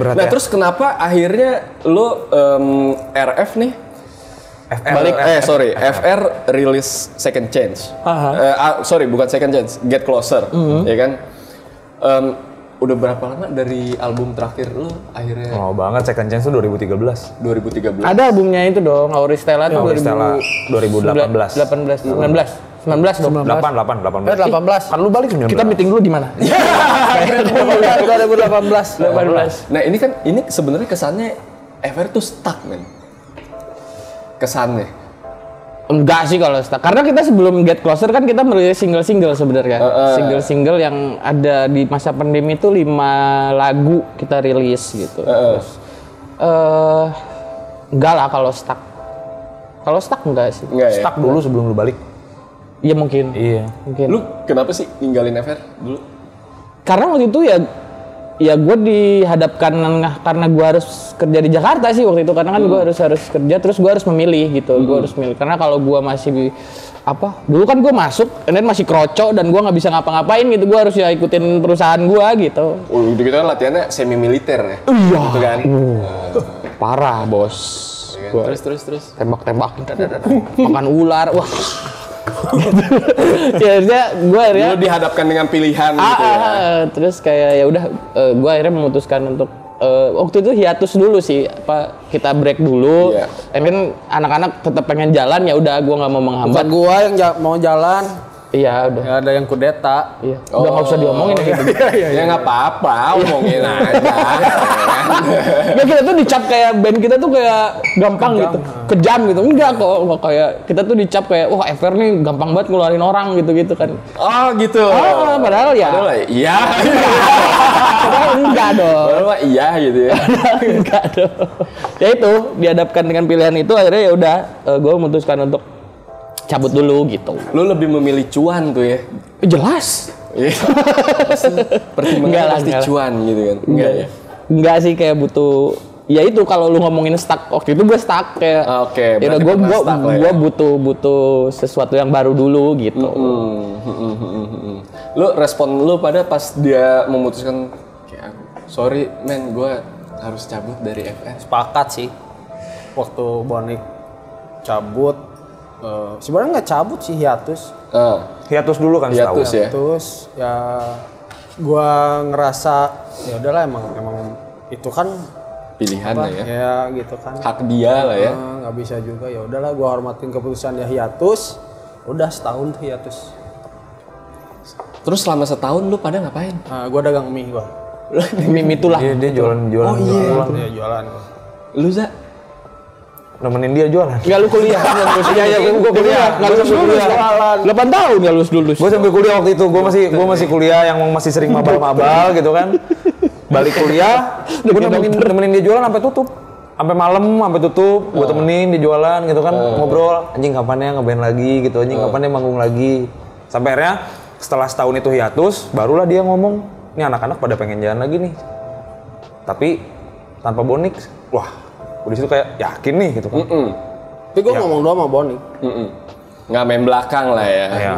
Berat, nah ya? Terus kenapa akhirnya lo um, R F nih? F R, balik, F R, eh sorry, F R, F R rilis Second Chance. Uh, uh, sorry, bukan Second Chance, Get Closer, mm-hmm, ya kan? Um, Udah berapa lama dari album terakhir lu akhirnya? Lama banget, Second Chance tuh dua ribu tiga belas. dua ribu tiga belas. Ada albumnya itu dong, Auristela tuh dua ribu delapan belas. delapan belas. sembilan belas dong. delapan belas. delapan belas. delapan belas. Lu balik sembilan belas. Kita meeting dulu di mana? dua ribu delapan belas. dua ribu delapan belas. Nah, ini kan ini sebenarnya kesannya F R tuh stuck, men. Kesannya. Enggak sih kalau stuck. Karena kita sebelum Get Closer kan kita merilis single-single sebenarnya. Uh, uh. Single-single yang ada di masa pandemi itu lima lagu kita rilis gitu. Uh, uh. Terus, uh, enggak lah kalau stuck. Kalau stuck enggak sih. Enggak, stuck ya? Dulu sebelum lu balik. Iya mungkin. Iya. Mungkin. Lu kenapa sih ninggalin F R dulu? Karena waktu itu ya ya gue dihadapkan karena gue harus kerja di Jakarta sih waktu itu, karena kan hmm. gue harus harus kerja, terus gue harus memilih gitu, hmm. gue harus milih karena kalau gue masih apa dulu kan gue masuk, dan masih kroco dan gue nggak bisa ngapa-ngapain gitu, gue harus ya ikutin perusahaan gue gitu. Oh, itu kita latihannya semi militer ya? Iya. Gitu kan? Uh. Parah bos. Ya, gua terus terus terus. Tembak-tembak. Makan ular. Wah. Ya akhirnya gue akhirnya lu dihadapkan dengan pilihan ah, gitu ya. Ah, terus kayak ya udah uh, gue akhirnya memutuskan untuk uh, waktu itu hiatus dulu sih, apa kita break dulu. Yeah. I mean anak-anak tetap pengen jalan, ya udah gue nggak mau menghambat. Gue yang ja- mau jalan. Iya udah. Ya, ada yang kudeta. Iya. Oh. Udah nggak usah diomongin gitu. Ya, ya, ya nggak apa-apa, omongin aja. Ya kita tuh dicap kayak band kita tuh kayak gampang kejam, gitu, kejam gitu. Enggak kok, kayak kita tuh dicap kayak wah F R nih gampang banget ngeluarin orang gitu-gitu kan. Oh gitu. Oh, padahal ya. Padahal iya. Padahal enggak dong. Padahal iya gitu ya. Enggak dong. Ya itu dihadapkan dengan pilihan itu akhirnya ya udah uh, gue memutuskan untuk cabut dulu gitu. Lu lebih memilih cuan tuh ya? Jelas. Pertimbangan pasti cuan gitu kan? Enggak ya? Enggak sih, kayak butuh. Ya itu kalau lu ngomongin stuck, waktu itu gue stuck kayak. Oke. Okay, ya gue gue gue butuh butuh sesuatu yang baru dulu gitu. Mm-hmm. Mm-hmm. Lu respon lu pada pas dia memutuskan kayak sorry men gue harus cabut dari F F. Sepakat sih. Waktu boniex cabut. Uh, sebenarnya nggak cabut sih, hiatus. Uh, hiatus dulu kan hiatus ya. Hiatus ya. Gua ngerasa ya udahlah emang emang itu kan pilihan apa, ya. Ya gitu kan. Hak dia lah ya. Nggak bisa juga ya udahlah. Gua hormatin keputusan dia hiatus. Udah setahun tuh hiatus. Terus selama setahun lu pada ngapain? Uh, gua dagang mie gua. Mie itulah. Dia, dia jualan jualan. Oh iya. Jualan. Dia jualan. Lu Za? Nemenin dia jualan. Enggak, lu kuliah. Iya, iya, gua kuliah. Enggak lulus kuliah. delapan tahun enggak lulus lulus. Gua sambil kuliah waktu itu, gua masih gua masih kuliah yang masih sering mabal-mabal gitu kan. Balik kuliah, gua nemenin, nemenin dia jualan sampai tutup. Sampai malam, sampai tutup, gua temenin dia jualan gitu kan, ngobrol, anjing kapan ya ngeband lagi gitu, anjing kapan ya manggung lagi. Sampai akhirnya setelah setahun itu hiatus, barulah dia ngomong, "Nih anak-anak pada pengen jalan lagi nih." Tapi tanpa boniex. Wah. Di situ kayak yakin nih gitu kan. Mm-mm. Tapi gue ya. ngomong doang sama boniex. Mm-mm. Nggak main belakang lah ya. Iya.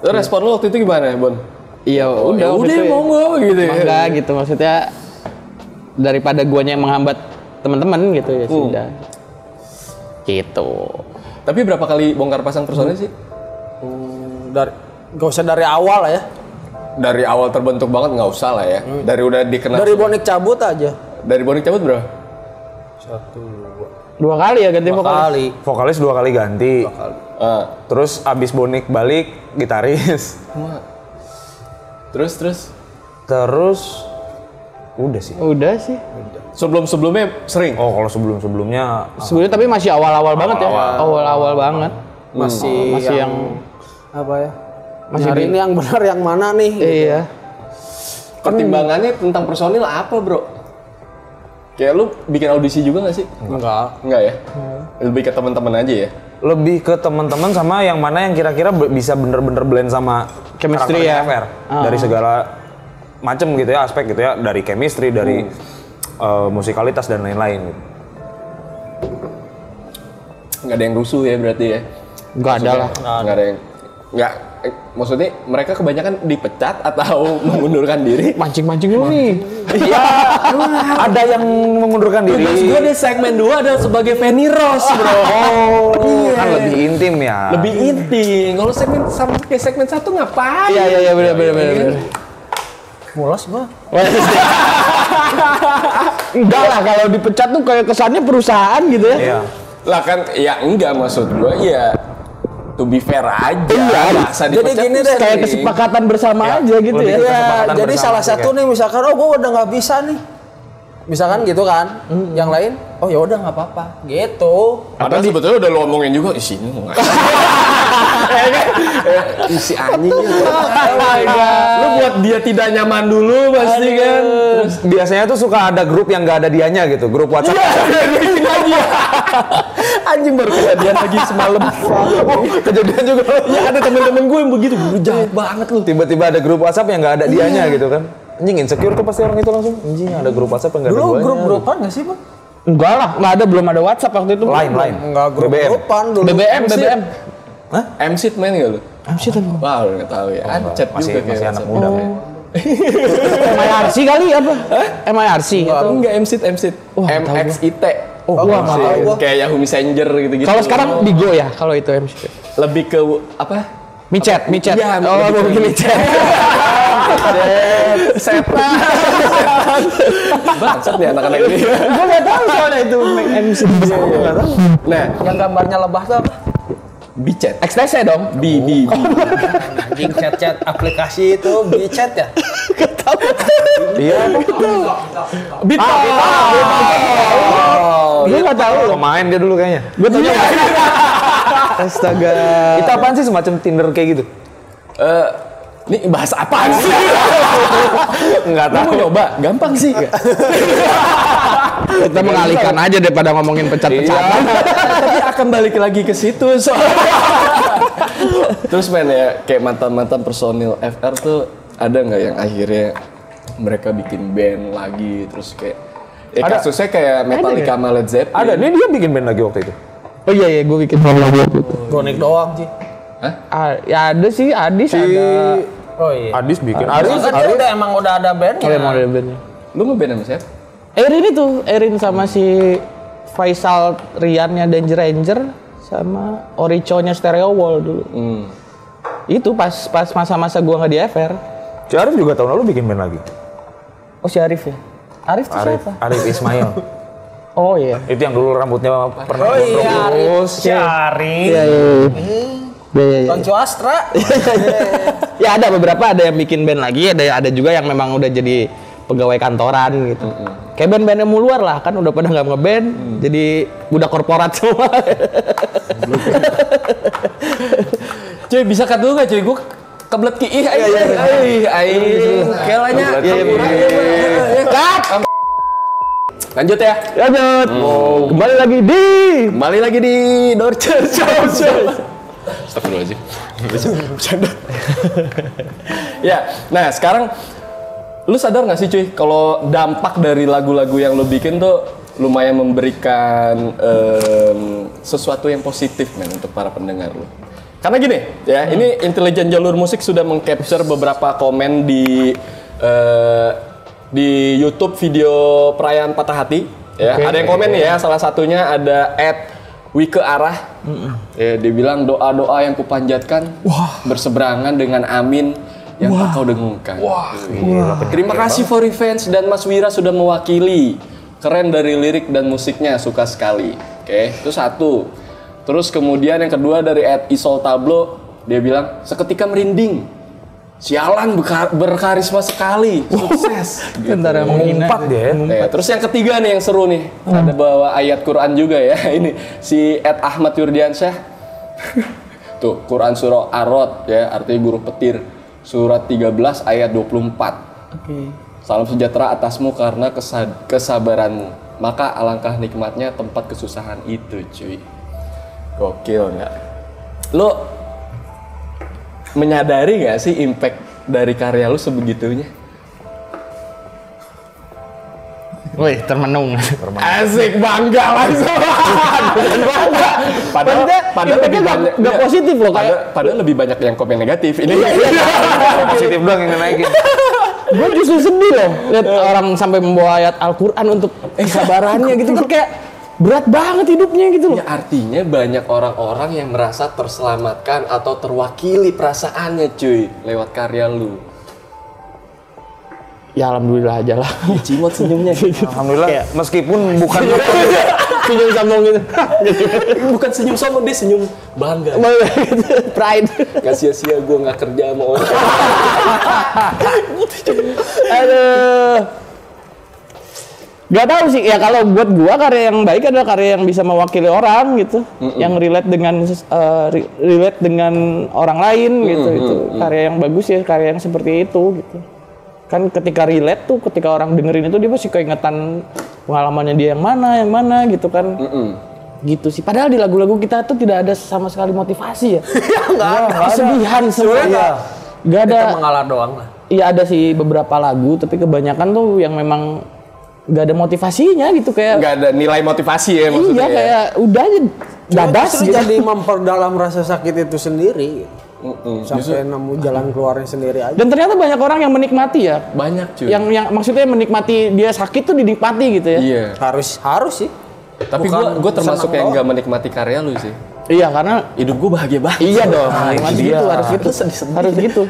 Terus respon lu waktu itu gimana ya, Bon? Iya, oh, udah, udah gitu mau nggak ya. gitu. Enggak ya. gitu, maksudnya daripada guanya yang menghambat teman-teman gitu ya mm. sudah. Gitu. Tapi berapa kali bongkar pasang personil mm. sih? Mm, dari, nggak usah dari awal lah ya. dari awal terbentuk banget nggak usah lah ya. Hmm. Dari udah dikenal. Dari bonek cabut aja. Dari bonek cabut berapa? Satu dua. Dua kali ya ganti dua vokalis. Kali. Vokalis dua kali ganti. Dua kali. Uh. Terus abis bonek balik gitaris. Wah. Terus terus. Terus. Udah sih. Udah sih. Sebelum-sebelumnya sering? Oh, kalau sebelum-sebelumnya sebelumnya tapi masih awal-awal, awal-awal banget ya? Awal-awal banget. Masih, hmm. masih yang, yang apa ya? Masih hari ini yang benar yang mana nih? Iya. Gitu. Pertimbangannya hmm. tentang personil apa, Bro? Kayak lu bikin audisi juga nggak sih? Enggak. Enggak ya? Hmm. Lebih ke teman-teman aja ya? Lebih ke teman-teman sama yang mana yang kira-kira bisa bener-bener blend sama chemistry ya? Uh. Dari segala macam gitu ya, aspek gitu ya, dari chemistry, hmm. dari uh, musikalitas dan lain-lain. Nggak ada yang rusuh ya berarti ya? Nggak ada lah. Nggak ada yang, nggak, eh, maksudnya mereka kebanyakan dipecat atau mengundurkan diri? Mancing-mancing dulu nih. Iya, ada yang mengundurkan diri. Terus gue di segmen dua ada sebagai Fanny Rose, Bro. Oh, yeah. Kan lebih intim ya. Lebih intim. Kalau segmen sama kayak segmen satu ngapain? Iya iya iya benar-benar. Mulas gua. Enggak lah, kalau dipecat tuh kayak kesannya perusahaan gitu ya. Iya. Lah kan ya enggak, maksud gua ya to be fair aja. Iya. Jadi gini deh, kayak kesepakatan bersama ya, aja gitu ya. Iya, jadi salah satu nih misalkan oh gua udah enggak bisa nih. Misalkan gitu kan. Hmm. Yang lain, oh ya udah enggak apa-apa. Gitu. Padahal sebetulnya udah lu omongin juga di sini. Isi anjingnya. Lu buat dia tidak nyaman dulu pasti kan. Terus biasanya tuh suka ada grup yang enggak ada dianya gitu, grup WhatsApp. Anjing baru kejadian lagi semalam. Kejadian juga. Ya ada teman-teman gue yang begitu, jahat banget lu. Tiba-tiba ada grup WhatsApp yang enggak ada dianya gitu kan. Anjing insecure tuh pasti orang itu langsung. Anjing ada grup WhatsApp enggak ada dianya. Dulu grup-grupan enggak sih, Bang? Enggak lah, enggak ada, belum ada WhatsApp waktu itu. Lain, lain. Enggak grup-grupan dulu. B B M, B B M. Hah? M C main enggak lu? M C tapi. Wah, lu enggak tahu ya. Ancet juga masih anak muda. M I R C kali apa? M I R C atau enggak M C M C? M X I T. Oh, gua enggak tahu gua. Kayak Yahoo Messenger gitu-gitu. Kalau sekarang di Go ya, kalau itu M C. Lebih ke apa? Micet, micet. Oh, mungkin micet. Setan. Bangsat nih anak-anak ini. Gua enggak tahu soalnya itu M C. Gua enggak tahu. Nah, yang gambarnya lebah tuh apa? Bicet. X T C dong. B B B. Anjing chat-chat aplikasi itu Bicet ya? Ketahu. Iya. Bintang. Gue enggak tahu lo main dia dulu kayaknya. Gue tahu. Astaga. Itu apaan sih, semacam Tinder kayak gitu? Eh, ini bahasa apaan sih? Enggak tahu. Mau nyoba? Gampang sih. Kita mengalihkan aja daripada ngomongin pecat-pecatan. Iya. Tapi akan balik lagi ke situ soalnya. Terus men ya, kayak mantan-mantan personil F R tuh ada nggak yang akhirnya mereka bikin band lagi, terus kayak eh, ada kasusnya kayak Metallica sama Led Zeppelin. Ada, dia dia bikin band lagi waktu itu. Oh iya iya, gue bikin band lagi waktu itu. Konek doang sih. Hah? Ah, ya ada sih, Adis si... ada. Oh iya. Adis bikin. Adis, Adis, Adis, Adis. udah emang udah ada band. Kalau emang ada bandnya. Lu nge-band sama siapa? Erin itu, Erin sama si Faisal Riannya Danger Ranger sama Oriconya Stereo Wall dulu. Hmm. Itu pas pas masa-masa gua nggak di F R. Si Arif juga tahun lalu bikin band lagi. Oh si Arif ya? Arif tuh Arif, siapa? Arif Ismail. Oh iya. Itu yang dulu rambutnya pernah gondrong. Oh iya, Arif. Si Arif. Iya iya. Konco Astra. Ya ada beberapa, ada yang bikin band lagi, ada ada juga yang memang udah jadi pegawai kantoran gitu. Mm-hmm. Kayak band-bandnya muluar lah, kan udah pada nggak ngeband, mm. jadi udah korporat semua. Cuy, bisa cut dulu nggak cuy? Gue kebelet ki ih, aih, aih, aih. Kelanya kampurah ya, cut! Lanjut ya? Lanjut! Oh. Kembali lagi di... Kembali lagi di... Dorcher Show Show. Stop dulu aja. Bercanda. Ya, nah sekarang lu sadar nggak sih cuy, kalau dampak dari lagu-lagu yang lu bikin tuh lumayan memberikan um, sesuatu yang positif men untuk para pendengar lu? Karena gini ya, hmm. ini intelijen Jalur Musik sudah mengcapture beberapa komen di uh, di YouTube video perayaan patah hati. Ya, okay. Ada yang komen nih ya, salah satunya ada at Wike Arah. Mm-mm. Ya, dia bilang doa-doa yang kupanjatkan wah, berseberangan dengan amin yang wow. Kakak udah ngungkap. Wah, wow. Terima kasih For Revenge dan Mas Wira sudah mewakili. Keren dari lirik dan musiknya, suka sekali. Oke, okay, itu satu. Terus kemudian yang kedua dari Ed Isol Tablo, dia bilang seketika merinding. Sialan berkarisma sekali, wow. Sukses. Gitu. Bentar, mengumpat deh. Ya. Terus yang ketiga nih yang seru nih, hmm. ada bawa ayat Quran juga ya. Ini si Ed Ahmad Yurdiansyah. Tuh, Quran surah Ar-Rod ya, artinya burung petir. Surat tiga belas ayat dua puluh empat. Okay. Salam sejahtera atasmu karena kesabaranmu. Maka alangkah nikmatnya tempat kesusahan itu, cuy. Gokil nggak? Lo menyadari nggak sih impact dari karya lo sebegitunya? Wih, termenung. termenung. Asik, bangga langsung. Bangga. Padahal, padahal, padahal lebih banyak gak positif loh. Padahal, padahal lebih banyak yang komen negatif. Ini positif doang yang naikin. Gue justru sedih loh. Lihat orang sampai membawa ayat Al-Quran untuk kesabarannya gitu kan kayak berat banget hidupnya gitu loh. Ya, artinya banyak orang-orang yang merasa terselamatkan atau terwakili perasaannya cuy lewat karya lu. Ya alhamdulillah aja lah. Ya, cimot senyumnya. Alhamdulillah. Ya. Meskipun bukan senyum sombong gitu. Bukan senyum sombong, dia senyum bangga. Pride. Gak sia-sia gue gak kerja sama orang. Aduh. Gak tau sih, ya kalau buat gue karya yang baik adalah karya yang bisa mewakili orang gitu. Mm-mm. Yang relate dengan uh, relate dengan orang lain gitu. Mm-mm. Itu karya yang bagus ya, karya yang seperti itu gitu. Kan ketika relate tuh, ketika orang dengerin itu dia pasti keingetan pengalamannya dia yang mana, yang mana gitu kan. Mm-mm. Gitu sih, padahal di lagu-lagu kita tuh tidak ada sama sekali motivasi ya. Nggak ada. Kesedihan sebenernya. Nggak ada. Kita mengalah doang lah. Iya ada sih beberapa lagu, tapi kebanyakan tuh yang memang nggak ada motivasinya gitu kayak. Nggak ada nilai motivasi ya maksudnya. Iya kayak ya. Udah aja dabas gitu. Jadi memperdalam rasa sakit itu sendiri. Mm-hmm. Sampai justru, nemu jalan keluarnya sendiri aja. Dan ternyata banyak orang yang menikmati ya. Banyak cuy. Yang yang maksudnya menikmati dia sakit tuh dinikmati gitu ya. Iya. Harus harus sih. Tapi gue gue termasuk yang nggak menikmati karya lu sih. Iya karena hidup gue bahagia banget. Iya dong. Nah, nah, gitu, harus gitu sedih sedih. Harus gitu.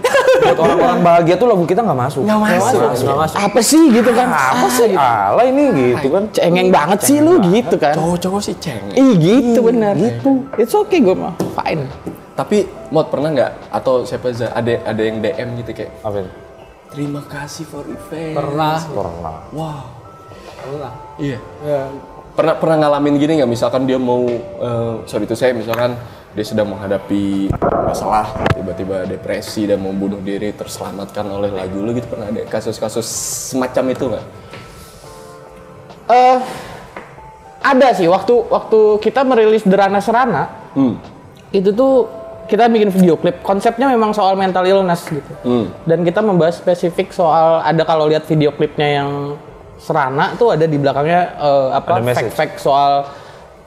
Buat orang-orang bahagia tuh lagu kita nggak masuk. Nggak masuk. Nggak masuk. Apa sih gitu kan? Apa sih? Ala ini gitu kan. Cengeng banget sih lu gitu kan. Cowok-cowok sih cengeng. Ih gitu benar. Gitu. It's okay gue mah. Fine. Tapi Mod pernah nggak atau siapa aja ada ada yang D M gitu kayak Amin. Terima kasih For Revenge. Pernah. Pernah. Wow. Pernah. Iya. Ya. Pernah pernah ngalamin gini nggak misalkan dia mau uh, sorry itu saya misalkan dia sedang menghadapi masalah tiba-tiba depresi dan mau bunuh diri terselamatkan oleh lagu lu gitu pernah ada kasus-kasus semacam itu nggak? Eh uh, ada sih waktu waktu kita merilis Derana Serana hmm. itu tuh kita bikin video klip, konsepnya memang soal mental illness gitu. Hmm. Dan kita membahas spesifik soal ada kalau lihat video klipnya yang Serana tuh ada di belakangnya uh, apa fact-fact soal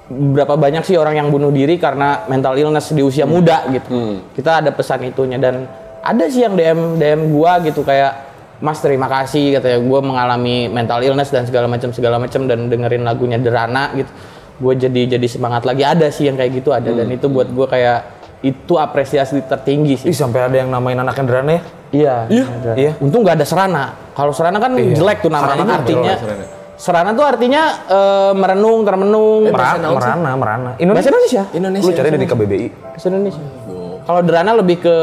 berapa banyak sih orang yang bunuh diri karena mental illness di usia hmm. muda gitu. Hmm. Kita ada pesan itunya dan ada sih yang D M D M gua gitu kayak Mas terima kasih katanya gua mengalami mental illness dan segala macam segala macam dan dengerin lagunya Derana gitu. Gua jadi jadi semangat lagi ada sih yang kayak gitu ada hmm. dan itu buat gua kayak itu apresiasi tertinggi sih. Ih, sampai ada yang namain anaknya Derana ya? Iya. Iya. Iya. Untung nggak ada Serana. Kalau Serana kan iya. jelek tuh namanya. Serana artinya Serana. Serana tuh artinya uh, merenung, termenung. Eh, merana, merana, merana. Indonesia. Indonesia. Indonesia. Lu cari dari K B B I. Bahasa Indonesia. Oh. Kalau Derana lebih ke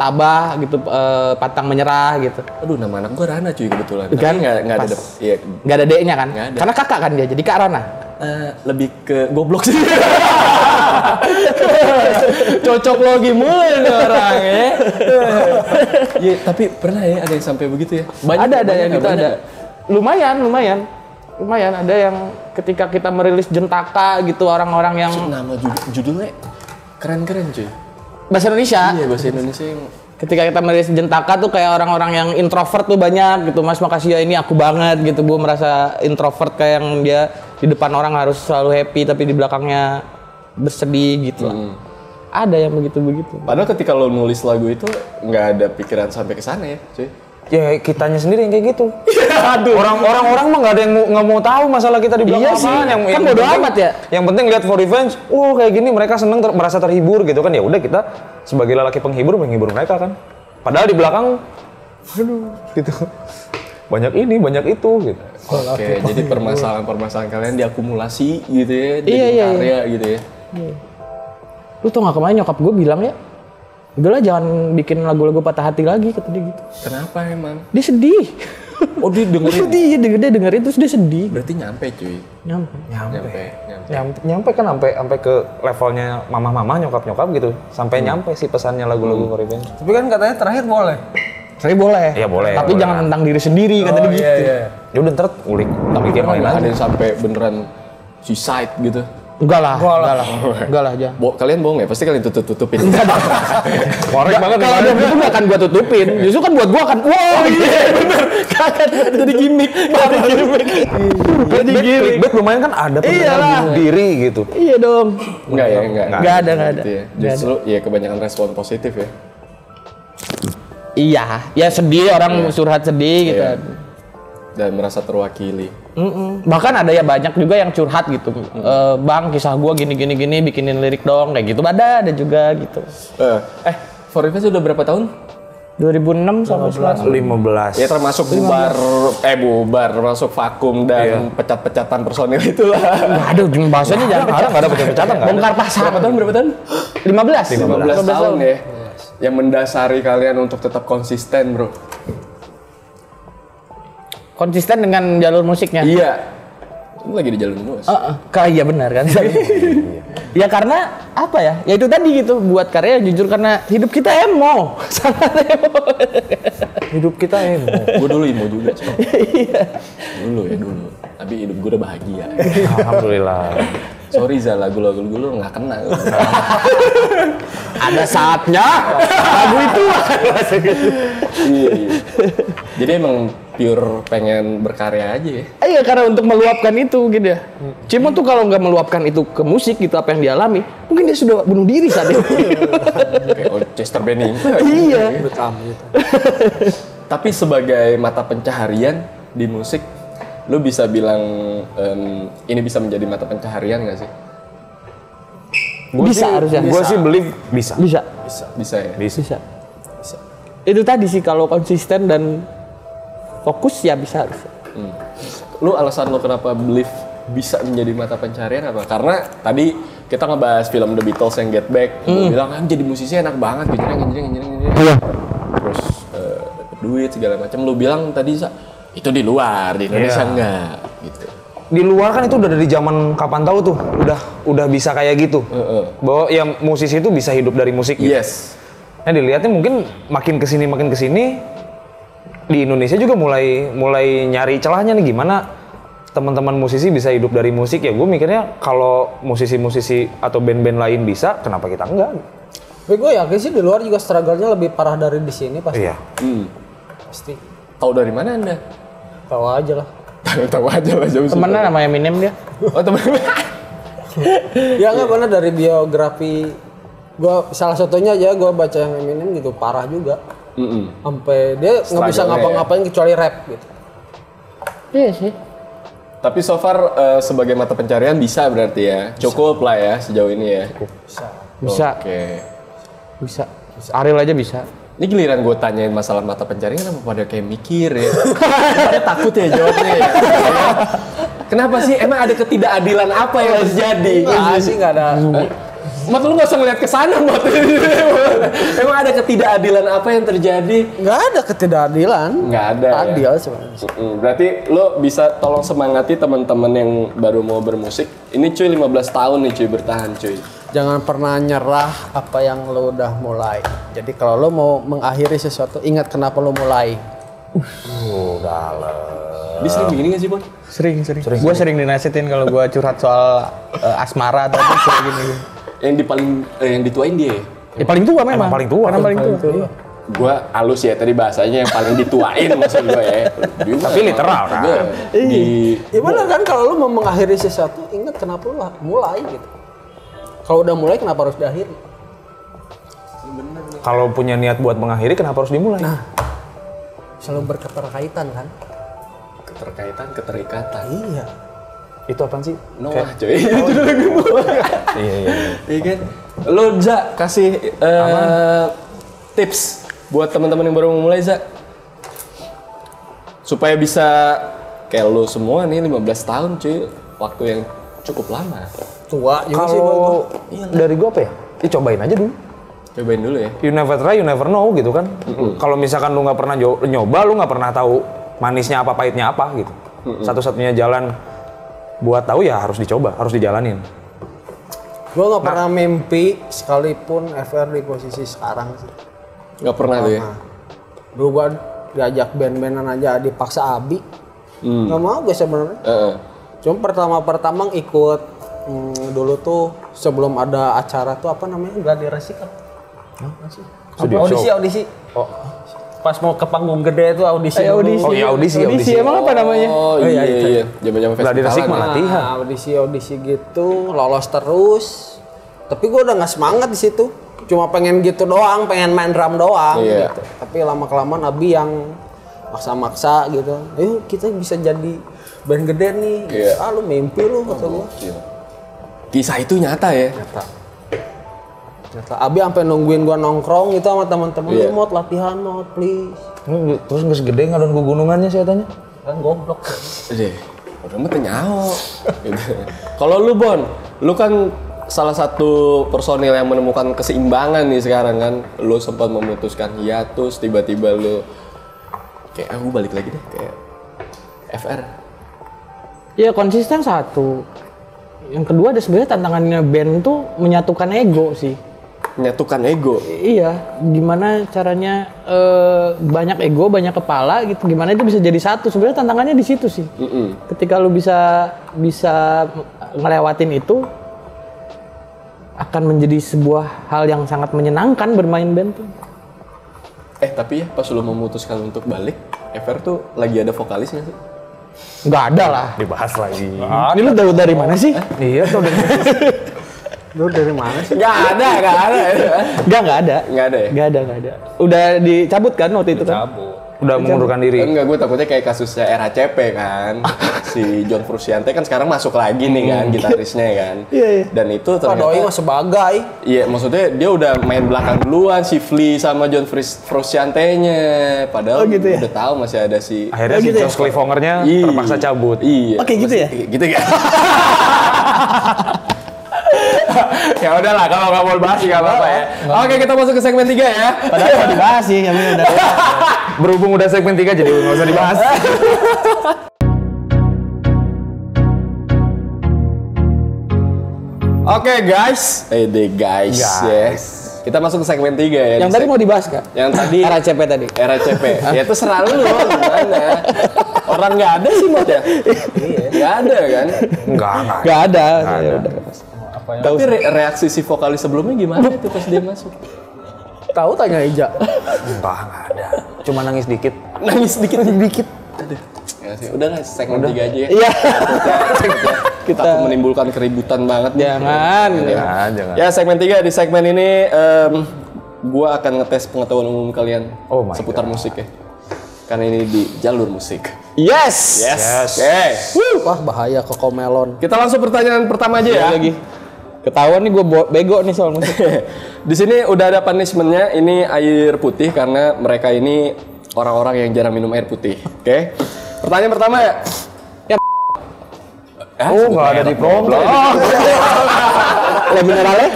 tabah gitu, uh, pantang menyerah gitu. Aduh, nama anak gua Rana cuy kebetulan. Kan nggak ada. Iya. Nggak ada D-nya kan? Ada. Karena kakak kan dia, jadi Kak Rana. Uh, lebih ke goblok sih. Cocok logi mulai orang ya. Ya tapi pernah ya ada yang sampai begitu ya? Banyak, ada ada yang kita ada. Lumayan lumayan lumayan ada yang ketika kita merilis Jentaka gitu orang-orang yang nama judulnya keren-keren cuy. Bahasa Indonesia. Iya bahasa Indonesia. Yang... Ketika kita merilis Jentaka tuh kayak orang-orang yang introvert tuh banyak gitu Mas makasih ya ini aku banget gitu gue merasa introvert kayak yang dia di depan orang harus selalu happy tapi di belakangnya bersedih gitu lah. Hmm. Ada yang begitu-begitu. Padahal ketika lo nulis lagu itu nggak ada pikiran sampai ke sana ya, cuy. Ya kitanya sendiri yang kayak gitu. Orang-orang orang mah nggak ada yang nggak mau tahu masalah kita di belakang. Iya sih. Yang, kan bodo amat ya. Yang penting lihat For Revenge. Oh kayak gini mereka seneng ter- merasa terhibur gitu kan ya udah kita sebagai lelaki penghibur menghibur mereka kan. Padahal di belakang aduh gitu. Banyak ini, banyak itu gitu. Oke, okay, jadi permasalahan-permasalahan kalian diakumulasi gitu ya, jadi iya, iya, karya iya. gitu ya. Iya. Lu tau gak kemarin nyokap gue bilang ya, udahlah jangan bikin lagu-lagu patah hati lagi, kata dia gitu. Kenapa emang? Dia sedih. Oh dia dengerin? Sedih, dia dengerin, dia dengerin terus dia sedih. Berarti nyampe cuy. Nyampe. Nyampe. Nyampe, nyampe. nyampe, nyampe kan sampai sampai ke levelnya mama-mama, nyokap-nyokap gitu. Sampai hmm. nyampe sih pesannya lagu-lagu hmm. For Revenge. Tapi kan katanya terakhir boleh. Saya boleh. Iya boleh. Tapi boleh. Jangan tentang diri sendiri, kata dia oh, gitu. Iya, iya. Ya udah ntar ulik pikir main aja. Ada sampai beneran suicide gitu. Enggak lah, enggak lah, enggak lah aja. Bo, kalian bohong ya? Pasti kalian tutup-tutupin. Enggak dong. Korek banget. Kalau ada buku gak akan gua tutupin. Justru kan buat gua akan, wow iya bener. Kakak jadi gimmick. Jadi gimmick. Jadi gimmick lumayan kan ada pengenalan diri gitu. Iya dong. Enggak ya, enggak. Enggak ada, enggak ada. Justru ya kebanyakan respon positif ya. Iya, ya sedih orang curhat sedih gitu. Dan merasa terwakili. Mm-mm. Bahkan ada ya banyak juga yang curhat gitu, mm-hmm. e, bang kisah gue gini gini gini bikinin lirik dong kayak gitu, ada ada juga gitu. Uh, eh, For Revenge sudah berapa tahun? dua ribu enam sampai dua ribu lima belas. Ya termasuk bubar, eh bubar, termasuk vakum dan iya. pecat-pecatan personil itulah. Nggak ada, bahasanya jangan pecat, nggak ada pecat-pecatan. Bongkar pasar. Berapa tahun? Berapa tahun? lima belas. lima belas, lima belas tahun ya. Yes. Yang mendasari kalian untuk tetap konsisten, bro. Konsisten dengan jalur musiknya? Iya. Lu lagi di jalur musik. Uh, uh, iya benar kan. Ya karena apa ya? Ya itu tadi gitu, buat karya jujur karena hidup kita emo. Sangat emo. Hidup kita emo. Gue dulu emo juga. Iya. Dulu ya dulu. Tapi hidup gue udah bahagia. Alhamdulillah. Sorry Zala, lagu-lagu lu nggak kena. Ada saatnya lagu itu. Iya, iya. Jadi emang pure pengen berkarya aja ya? Iya, karena untuk meluapkan itu gitu ya. Cuma tuh kalau nggak meluapkan itu ke musik gitu apa yang dialami, mungkin dia sudah bunuh diri saat itu. Kayak Chester Bennington. Iya. Tapi sebagai mata pencaharian di musik, lu bisa bilang um, ini bisa menjadi mata pencaharian gak sih? Gua bisa sih, harusnya. Gue sih believe bisa. Bisa. Bisa. Bisa ya? Bisa. Bisa. Bisa. Itu tadi sih kalau konsisten dan fokus ya bisa. Hmm. Lu alasan lu kenapa believe bisa menjadi mata pencaharian apa? Karena tadi kita ngebahas film The Beatles yang Get Back. Hmm. Lu bilang kan jadi musisi enak banget. Gini, gini, gini, gini. Iya. Terus uh, dapet duit segala macam. Lu bilang tadi Sa, itu di luar, di Indonesia yeah. enggak gitu. Di luar kan itu udah dari zaman kapan tahu tuh, udah udah bisa kayak gitu. Uh, uh. Bahwa yang musisi itu bisa hidup dari musik gitu. Yes. Nah, dilihatnya mungkin makin kesini makin kesini di Indonesia juga mulai mulai nyari celahnya nih gimana teman-teman musisi bisa hidup dari musik ya. Gue mikirnya kalau musisi-musisi atau band-band lain bisa, kenapa kita enggak? Tapi gue yakin sih di luar juga struggle-nya lebih parah dari di sini pasti. Iya. Hmm. Pasti. Tahu dari mana Anda? Tahu aja lah. Tahu aja lah jauh. Temenan sama Eminem dia. Oh temen. Ya nggak pernah dari biografi. Gua salah satunya aja gua baca yang Eminem gitu parah juga. Mm-mm. Sampai dia nggak bisa ngapa-ngapain ya. Kecuali rap gitu. Iya sih. Tapi so far uh, sebagai mata pencarian bisa berarti ya. Cukup bisa. Lah ya sejauh ini ya. Cukup. Bisa. Bisa. Oke. Okay. Bisa. Bisa. Ariel aja bisa. Ini giliran gue tanyain masalah mata pencarian kenapa pada kayak mikir ya? Pada takut ya jawabnya ya? Kenapa sih? Emang ada ketidakadilan apa yang terjadi? Nah, sih nggak ada. Mat lu nggak usah ngeliat kesana, Mat. Emang ada ketidakadilan apa yang terjadi? Nggak ada ketidakadilan. Nggak ada. Adil ya? Sebenarnya. Berarti lo bisa tolong semangati teman-teman yang baru mau bermusik. Ini cuy lima belas tahun nih cuy bertahan cuy. Jangan pernah nyerah apa yang lo udah mulai. Jadi kalau lo mau mengakhiri sesuatu, ingat kenapa lo mulai. Uh, dalam. Dia sering begini gak sih, Bon? Sering, sering. sering gue sering dinasihatin kalau gue curhat soal uh, asmara atau kayak gini. Yang di paling, eh, yang dituain dia. Ya paling tua memang. Emang paling tua. Karena paling tua. Paling tua. Gue halus ya tadi bahasanya yang paling dituain maksud gue ya. Juga, tapi literal kan. Di. Ya bener kan kalau lo mau mengakhiri sesuatu, ingat kenapa lo mulai gitu. Kalau udah mulai kenapa harus diakhiri? Kalau punya niat buat mengakhiri kenapa harus dimulai? Nah, selalu berketerkaitan kan? Keterkaitan, keterikatan. Iya. Itu apaan sih? Noah coy. Itu lagu gue. Iya iya. Iya kan? Lo Ja kasih uh, tips buat teman-teman yang baru memulai Ja. supaya bisa kayak lu semua nih lima belas tahun cuy, waktu yang cukup lama. Tua juga sih gua. Dari gua apa ya? Ya cobain aja dulu. Cobain dulu ya. You never try, you never know gitu kan. Mm-hmm. Kalau misalkan lu nggak pernah nyoba, lu nggak pernah tahu manisnya apa, pahitnya apa gitu. Mm-hmm. Satu-satunya jalan buat tahu ya harus dicoba, harus dijalanin. Gue nggak pernah nah, mimpi sekalipun F R di posisi sekarang sih. Nggak pernah tuh ya? Dulu gue diajak band-bandan aja dipaksa abi. Hmm. Nggak mau gue sebenarnya. Uh-uh. Cuma pertama-pertama ikut hmm, dulu tuh sebelum ada acara tuh apa namanya? Gladi Resik kan? Huh? Audisi, show. audisi. Oh. Pas mau ke panggung gede itu audisi. Eh, audisi. Oh iya audisi, audisi. Audisi emang apa namanya? Oh iya iya iya. Jaman-jaman festival latihan. Nah, audisi-audisi gitu, lolos terus. Tapi gue udah enggak semangat di situ. Cuma pengen gitu doang, pengen main drum doang yeah. gitu. Tapi lama-kelamaan Abi yang maksa-maksa gitu. Ayo kita bisa jadi band gede nih. Yeah. Ah lu mimpi lu kata oh, gua. Iya. Kisah itu nyata ya. Nyata. Abi sampai nungguin gua nongkrong gitu sama teman-teman, yeah. "Mot latihan, mot please." Terus geus gede ngadon ku gunungannya sih katanya. Kan goblok. Deh. Udah mah tenyaho. Kalau lu Bon, lu kan salah satu personil yang menemukan keseimbangan nih sekarang kan. Lu sempat memutuskan hiatus, tiba-tiba lu kayak aku balik lagi deh kayak F R. Ya konsisten satu. Yang kedua ada sebenarnya tantangannya band tuh menyatukan ego sih. Menyatukan ego. Iya, gimana caranya e, banyak ego, banyak kepala gitu. Gimana itu bisa jadi satu? Sebenarnya tantangannya di situ sih. Mm-hmm. Ketika lu bisa bisa ngelewatin itu akan menjadi sebuah hal yang sangat menyenangkan bermain band tuh. Eh, tapi ya pas lu memutuskan untuk balik, F R tuh lagi ada vokalis nggak sih? Nggak ada lah. Dibahas lagi. Nah, ini lu dari, dari mana sih? Eh? Iya, tuh dari mana sih? Lu dari mana sih? Gak ada, gak ada. Gak, gak ada. Gak ada ya? Gak ada, gak ada. Udah dicabut kan waktu itu kan? Dicabut. Udah mengundurkan diri? Enggak, gue takutnya kayak kasusnya R H C P kan. Si John Frusciante kan sekarang masuk lagi nih kan, gitarisnya kan. Iya, iya. Dan itu ternyata... Pak Doi mah sebagai. Iya, maksudnya dia udah main belakang duluan, si Fli sama John Frusciante-nya. Padahal oh, gitu ya? Udah tahu masih ada si... Akhirnya oh, gitu si Josh ya? Cliffhanger-nya Iyi. terpaksa cabut. Iya. Oke, okay, gitu ya? Gitu ya? Ya udahlah, kalau nggak mau bahas nggak apa-apa ya. Oke, kita masuk ke segmen tiga ya. Padahal mau dibahas sih, ya udah. Berhubung udah segmen tiga jadi nggak usah dibahas. Oke guys, eh deh guys, guys. Ya. Kita masuk ke segmen tiga ya. Yang tadi seg- mau dibahas kak? Yang tadi R H C P tadi. R H C P. Ya itu serah lu loh, gimana? Orang nggak ada sih Mot ya? Nggak ada kan? Nggak ada. Nggak ada. Ya udah. Tapi re- reaksi si vokalis sebelumnya gimana itu pas dia masuk? Tahu tanya Ija. Entah nggak ada. Cuma nangis dikit. Nangis dikit dikit. Aduh. Ya sih, udahlah segmen tiga aja ya. Iya. Kita Takut menimbulkan keributan banget. Jangan. Nih. Jangan, jangan. Ya segmen tiga di segmen ini um, gua akan ngetes pengetahuan umum kalian oh seputar God. musik ya. Karena ini di jalur musik. Yes. Yes. yes. Oke. Okay. Wah bahaya kokomelon. Kita langsung pertanyaan pertama aja ya. Lagi. Ketahuan nih gue bego nih soal musik. Di sini udah ada punishment-nya, ini air putih karena mereka ini orang-orang yang jarang minum air putih. Oke. Okay? Pertanyaan pertama ya. Ya. Hah, oh, enggak ada di promo. Lah mineralnya?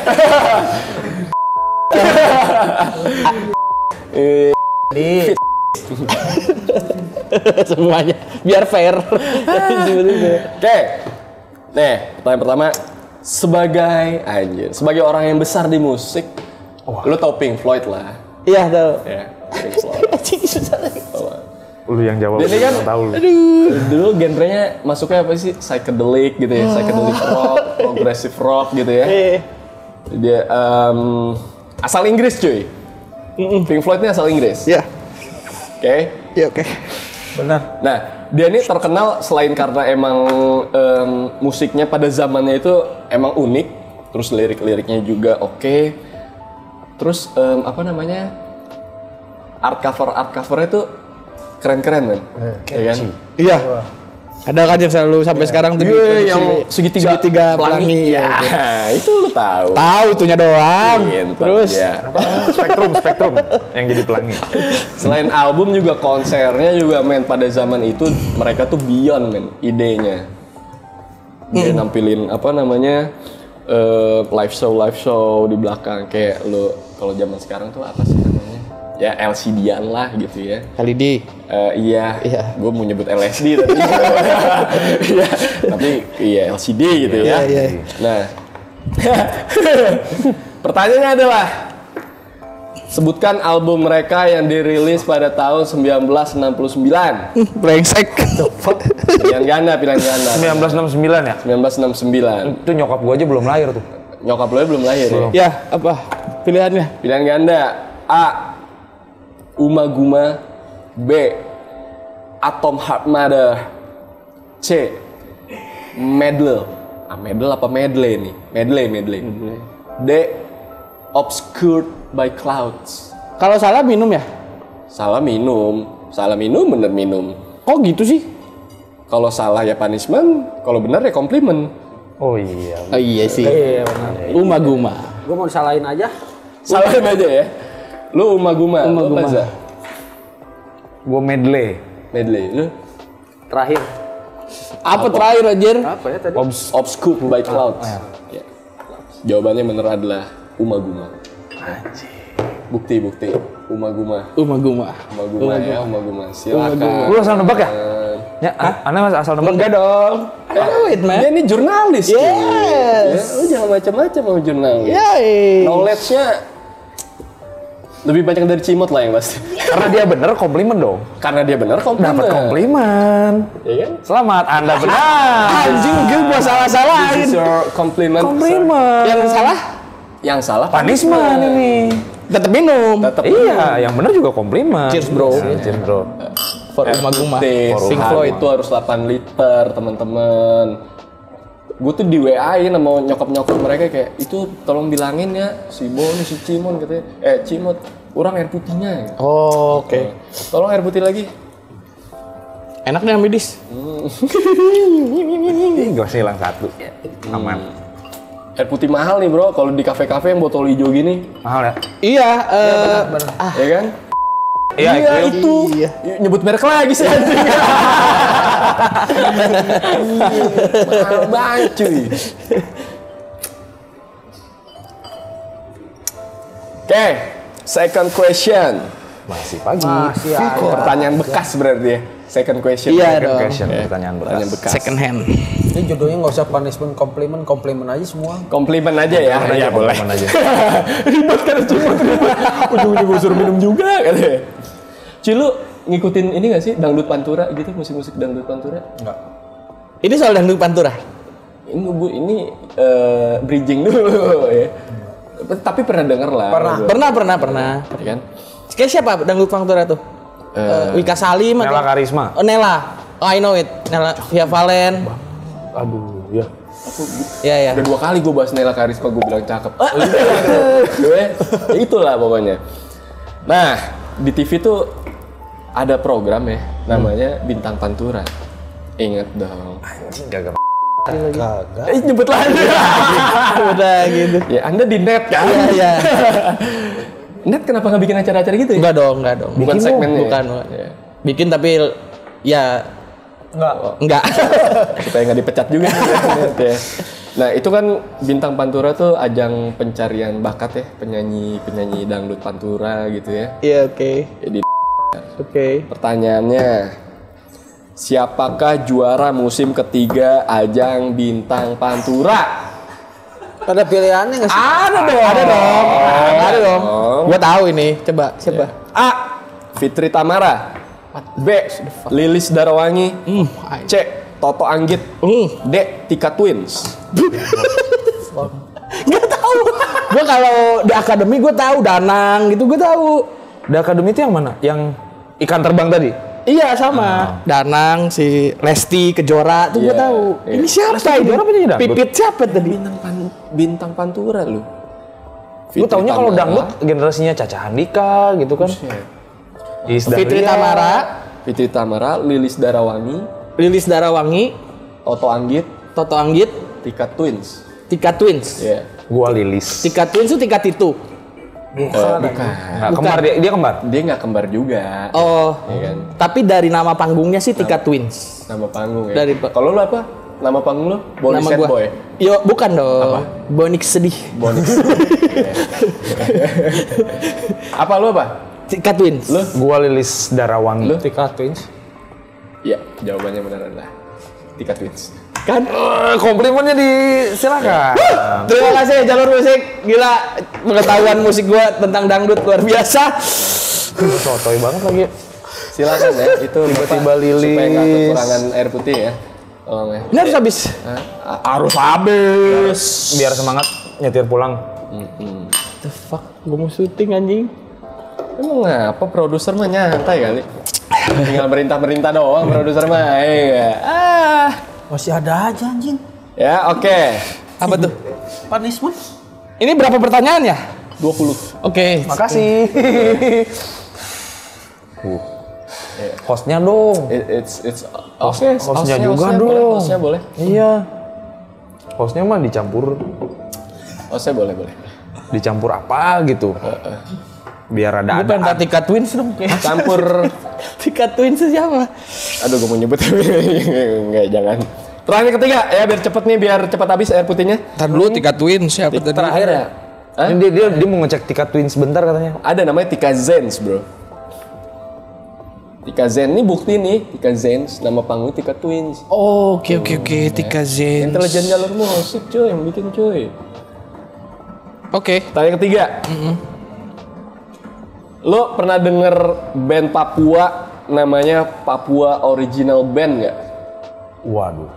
Eh. Di semuanya biar fair. Oke. Nih, pertanyaan pertama. Sebagai anjir, sebagai orang yang besar di musik, oh. lu tau Pink Floyd lah. Iya tau. Iya, Pink Floyd. Lu yang jawab, jadi kan, tahu lu. Aduh. Dulu genrenya masuknya apa sih? Psychedelic gitu ya, psychedelic rock, progressive rock gitu ya. Dia um, asal Inggris cuy. Pink Floyd ini asal Inggris. Iya. Yeah. Oke. Okay. Iya yeah, oke. Okay. Benar. Nah. Dia ini terkenal selain karena emang um, musiknya pada zamannya itu emang unik, terus lirik-liriknya juga oke, okay. terus um, apa namanya art cover art covernya tuh keren-keren kan, eh, ya kan? Iya. Ada kan yang selalu sampai yeah. sekarang tuh yeah, yang segitiga, segitiga pelangi ya. Nah, itu lu tahu. Tahu itunya doang. Yeah, itu terus ya. Spektrum spektrum yang jadi pelangi. Selain album juga konsernya juga men pada zaman itu mereka tuh beyond men idenya. Dia mm. nampilin apa namanya uh, live show live show di belakang kayak lu kalau zaman sekarang tuh apa sih namanya? Ya L C D-an lah gitu ya. L E D? Uh, iya, iya. Gue mau nyebut L S D tapi iya. Tapi iya L C D gitu ya. Iya, iya. Nah, pertanyaannya adalah sebutkan album mereka yang dirilis pada tahun seribu sembilan ratus enam puluh sembilan. Brengsek. Pilihan ganda, pilihan ganda. seribu sembilan ratus enam puluh sembilan ya? seribu sembilan ratus enam puluh sembilan. Itu nyokap gue aja belum lahir tuh. Nyokap lo aja belum lahir ya? Ya, apa pilihannya? Pilihan ganda. A. Ummagumma, B. Atom Heart Mother, C. Medley, ah Medley apa Medley nih? Medley, Medley. Mm-hmm. D. Obscured by Clouds. Kalau salah minum ya? Salah minum, salah minum bener minum. Kok gitu sih? Kalau salah ya punishment, kalau bener ya komplimen. Oh iya. Oh iya sih. Eh, Ummagumma. Gue mau salahin aja. Salahin aja ya. Lu Ummagumma, Ummagumma. Lu gua medley. Medley, lu? Terakhir. Apa, apa? Terakhir, Anjir? Apa ya tadi? Obs Obscured by Clouds. Ah, ya. Jawabannya bener adalah Ummagumma. Anjir. Bukti, bukti. Ummagumma. Ummagumma. Ummagumma ya, Ummagumma. Silakan. Lu asal nebak ya? Ya, ah, Anda asal nebak? Enggak dong. Eh, dia ini jurnalis. Yes. Lu jangan macam-macam sama jurnalis. Knowledge-nya lebih banyak dari Cimot lah yang pasti. Karena dia bener komplimen dong. Karena dia bener komplimen. Dapat komplimen. Iya kan? Selamat, Anda benar. Anjing, gue mau salah-salahin. This is your compliment. Komplimen. Yang salah? Yang salah punishment ini. Tetap minum. Tetap minum. Iya, yang bener juga komplimen. Cheers bro. Yeah. Cheers bro. For Ummagumma. Pink Floyd itu harus delapan liter, teman-teman. Gue tuh di W A-in sama nyokap-nyokap mereka kayak itu tolong bilangin ya si Bon, si Cimon katanya eh Cimot, kurang air putihnya ya. Oh oke okay. Tolong air putih lagi enak nih amidis hmm. Gak usah hilang satu aman hmm. Air putih mahal nih bro kalau di kafe-kafe yang botol hijau gini mahal ya? Iya iya uh, bener, bener. Ah. Ya kan? Iya ya, itu iya. Nyebut merek lagi sih anjing. Mahal banget cuy. Oke, second question. Masih pagi. Masih pertanyaan bekas berarti ya. Second question. Iya second question, okay. Pertanyaan bekas. Pertanyaan bekas. Second hand. Ini jodohnya nggak usah punishment, komplimen, komplimen aja semua. Komplimen aja ya. Iya boleh. Ribet karena cuma ribet. Ujung-ujung suruh minum juga katanya. Cilu ngikutin ini nggak sih dangdut pantura gitu musik-musik dangdut pantura? Enggak. Ini soal dangdut pantura. Ini bu ini uh, bridging dulu ya. Tapi pernah denger lah. Pernah. Pernah pernah pernah. Iya kan? Kayak siapa dangdut pantura tuh? Uh, Wika Salim Nela atau? Karisma oh, Nela, oh I know it Nela, Via Valen aduh, ya aku, ya, ya. Udah dua kali gue bahas Nela Karisma, gue bilang cakep gue, ya itulah pokoknya. Nah, di T V tuh ada program ya, namanya hmm. Bintang Pantura. Ingat dong anjing, gak Kagak. Eh, nyebut lagi udah gitu ya, Anda di net kan? Iya, iya Net kenapa nggak bikin acara-acara gitu ya? Enggak dong, enggak dong. Bukan bikin segmennya. Bukan. Ya? Bikin tapi ya enggak. Enggak. Supaya nggak dipecat juga. Ya. Nah itu kan Bintang Pantura tuh ajang pencarian bakat ya penyanyi penyanyi dangdut pantura gitu ya. Iya yeah, oke. Okay. Jadi oke. Okay. Pertanyaannya siapakah juara musim ketiga ajang Bintang Pantura? Ada pilihannya nggak sih? Ada dong, ada dong, ada dong. Gue tahu ini, coba siapa? A. Fitri Tamara, B. Lilis Darwangi, C. Toto Anggit, D. Tika Twins. Gak tahu. Gue kalau di akademi gue tahu Danang gitu, gue tahu. Di akademi itu yang mana? Yang ikan terbang tadi? Iya sama. Danang si Lesti Kejora tuh gue tahu. Ini siapa ini? Pipit siapa tadi? Bintang Pantura lu. Gue taunya kalau dangdut generasinya Caca Handika gitu kan. Fitri Tamara, Fitri Tamara, Lilis Darwangi, Lilis Darawangi, Toto Anggit, Toto Anggit, Tika Twins, Tika Twins. Iya. Yeah. Gua Lilis. Tika Twins itu Tika Titu. Bukan. Bukan. Nah, kembar dia, dia kembar. Dia nggak kembar juga. Oh. Ya kan? Tapi dari nama panggungnya sih Tika nama, Twins. Nama panggung ya. Dari kalau lu apa? Nama panggung lu? Boniex Sad Boy. Yo, bukan dong. Apa? Boniex Sedih. Boniex. Apa lu apa? Tika Twins. Lu? Gua Lilis Darawangi. Lu? Tika Twins. Ya, jawabannya benar adalah Tika Twins. Kan uh, komplimennya disilakan. Uh, terima kasih Jalur Musik, gila pengetahuan musik gua tentang dangdut luar biasa. Sotoy banget lagi. Silakan ya, itu tiba-tiba Lili supaya nggak kekurangan air putih ya. Tolong ya. Ini harus habis. Hah? Harus habis. Biar semangat nyetir pulang. Mm-hmm. The fuck, gua mau syuting anjing. Emang apa produser mah nyantai kali. Tinggal merintah-merintah doang produser mah. Iya. Ah. Masih ada aja anjing. Ya, oke. Okay. Apa tuh? Punishment. Ini berapa pertanyaan ya? dua puluh. Oke, okay. Makasih. Uh. Hostnya dong. It, it's it's host, okay. Hostnya juga dong. Hostnya boleh. Iya. Hostnya mah dicampur. Hostnya boleh, boleh. Dicampur apa gitu? Uh, uh. Biar ada ada. Bukan Tika Twins dong. Campur Tika Twins siapa? Aduh, gue mau nyebut enggak, jangan. Terakhir ketiga ya, biar cepet nih, biar cepet habis air putihnya. Ntar dulu Tika Twins siapa tadi? Terakhir ya. Ini dia, dia dia mau ngecek Tika Twins bentar katanya. Ada namanya Tika Zens, bro. Tika Zen ini bukti nih, Tika Zens nama panggung Tika Twins. Oh, oke oke oke, Tika Zens. Intelijen Jalur Musik cuy yang bikin cuy. Oke, okay. Tanya ketiga. Mm -hmm. Lo pernah denger band Papua namanya Papua Original Band nggak? Waduh,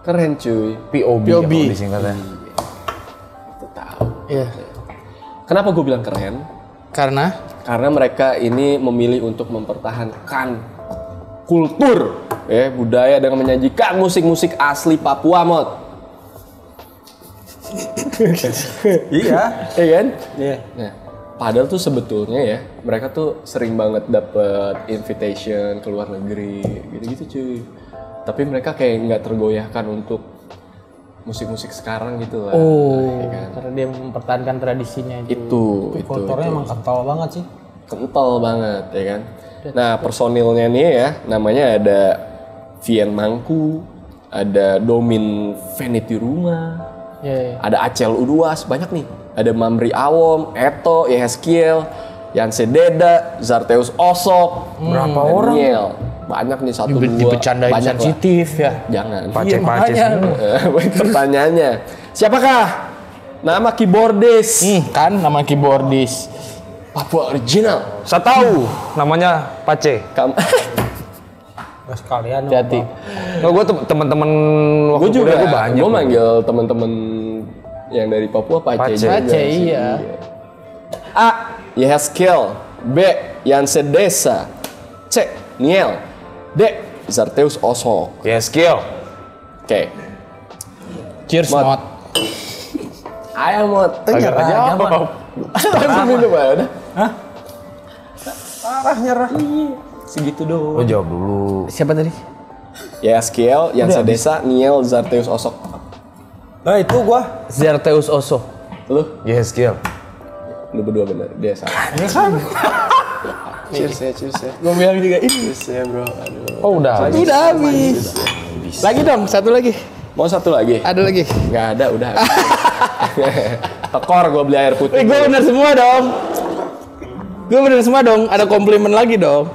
keren cuy. P O B. P O B. Kalau disingkatnya. Itu tahu. Iya. Kenapa gue bilang keren? Karena? Karena mereka ini memilih untuk mempertahankan kultur, ya, budaya dengan menyajikan musik-musik asli Papua, mod. Iya, iya kan? Iya. Nah. Padahal tuh sebetulnya ya, mereka tuh sering banget dapet invitation ke luar negeri, gitu-gitu cuy. Tapi mereka kayak nggak tergoyahkan untuk musik-musik sekarang gitu lah. Oh, ya kan? Karena dia mempertahankan tradisinya itu. Itu, itu kulturnya itu. Emang kental banget sih. Kental banget, ya kan. Nah, personilnya nih ya, namanya ada Vien Mangku, ada Domin Vanity Rumah, yeah, yeah. Ada Acel Uduas, banyak nih. Ada Mamri Awom, Eto, Yehaskiel, Yanse Deda, Zarteus Osok. Hmm, berapa Daniel. Orang? Banyak nih, satu dua. Dipecandain sensitif ya. Jangan. Pace-pace iya, pertanyaannya, siapakah nama keyboardis? Hmm, kan nama keyboardis Papua Original. Saya tahu namanya Pace. Kamu sekalian. Jadi, nah, gue teman-teman waktu gue juga gue banyak. Gue manggil teman-teman yang dari Papua Pace. Pace iya. A. Yehaskiel, B. Yanse Desa, C. Niel, D. Zarteus Osok. Yehaskiel. Oke. Okay. Cheers mod. Ayo mod. Agak nyerah apa? Langsung minum aja. Hah? Parah nyerah. Segitu dong. Lo jawab dulu. Siapa tadi? Yehaskiel, Yanse Desa, Niel, Zarteus Osok. Nah itu gua Zarteus Osok. Lu? Yehaskiel. Lu berdua bener, dia salah. Dia salah. Cheers ya, cheers ya. Gua bilang juga ini. Cheers ya bro. Aduh. Oh udah habis. Udah habis. Lagi dong, satu lagi. Mau satu lagi? Ada lagi? Gak ada, udah habis. Tekor gua beli air putih. Gua bener semua dong. Gua bener semua dong, ada komplimen lagi dong.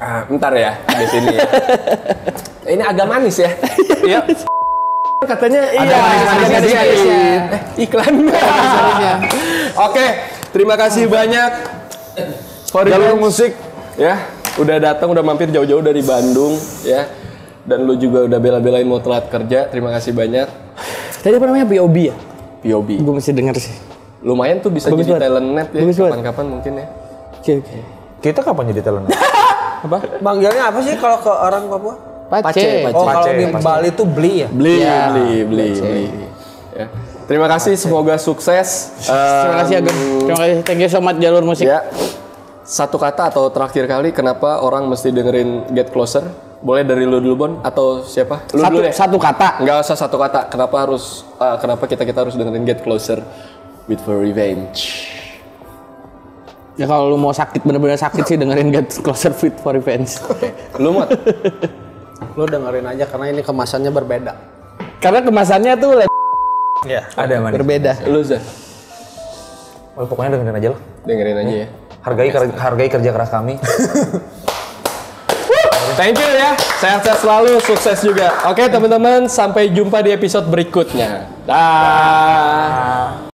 Ah, bentar ya, di sini ya. Ini agak manis ya. Iya. Katanya ada iya, iya, iya. Eh, iklan. Oke, terima kasih banyak For Jalur Musik ya, udah datang, udah mampir jauh-jauh dari Bandung ya. Dan lu juga udah bela-belain mau telat kerja. Terima kasih banyak. Tadi apa namanya? P O B ya? P O B. Gue masih denger sih. Lumayan tuh bisa bagus jadi talent net ya, kapan-kapan mungkin ya. Oke, oke. Kita kapan jadi talent net? Apa? Manggilnya apa sih kalau ke orang Papua? Pace. Pace. Oh, Pace. Kalau di Bali tuh beli ya? Beli, ya. beli, beli, Pace. beli. Ya. Terima kasih, Pace. Semoga sukses. Terima kasih Agung. Terima kasih, thank you so much Jalur Musik. Ya. Satu kata atau terakhir kali, kenapa orang mesti dengerin Get Closer? Boleh dari lu dulu, Bon, atau siapa? Lu satu, dulu deh. Satu kata. Enggak usah satu kata. Kenapa harus uh, kenapa kita-kita harus dengerin Get Closer with For Revenge? Ya kalau lu mau sakit, bener-bener sakit sih dengerin Get Closer with For Revenge. Okay. Lu mau? Lu dengerin aja karena ini kemasannya berbeda. Karena kemasannya tuh le- ya, ada manis. Berbeda. Lu, Zah? Oh, pokoknya dengerin aja lo. Dengerin aja ya. Hargai kar- hargai kerja keras kami. Thank you ya, sehat-sehat selalu, sukses juga. Oke teman-teman, sampai jumpa di episode berikutnya. Dah.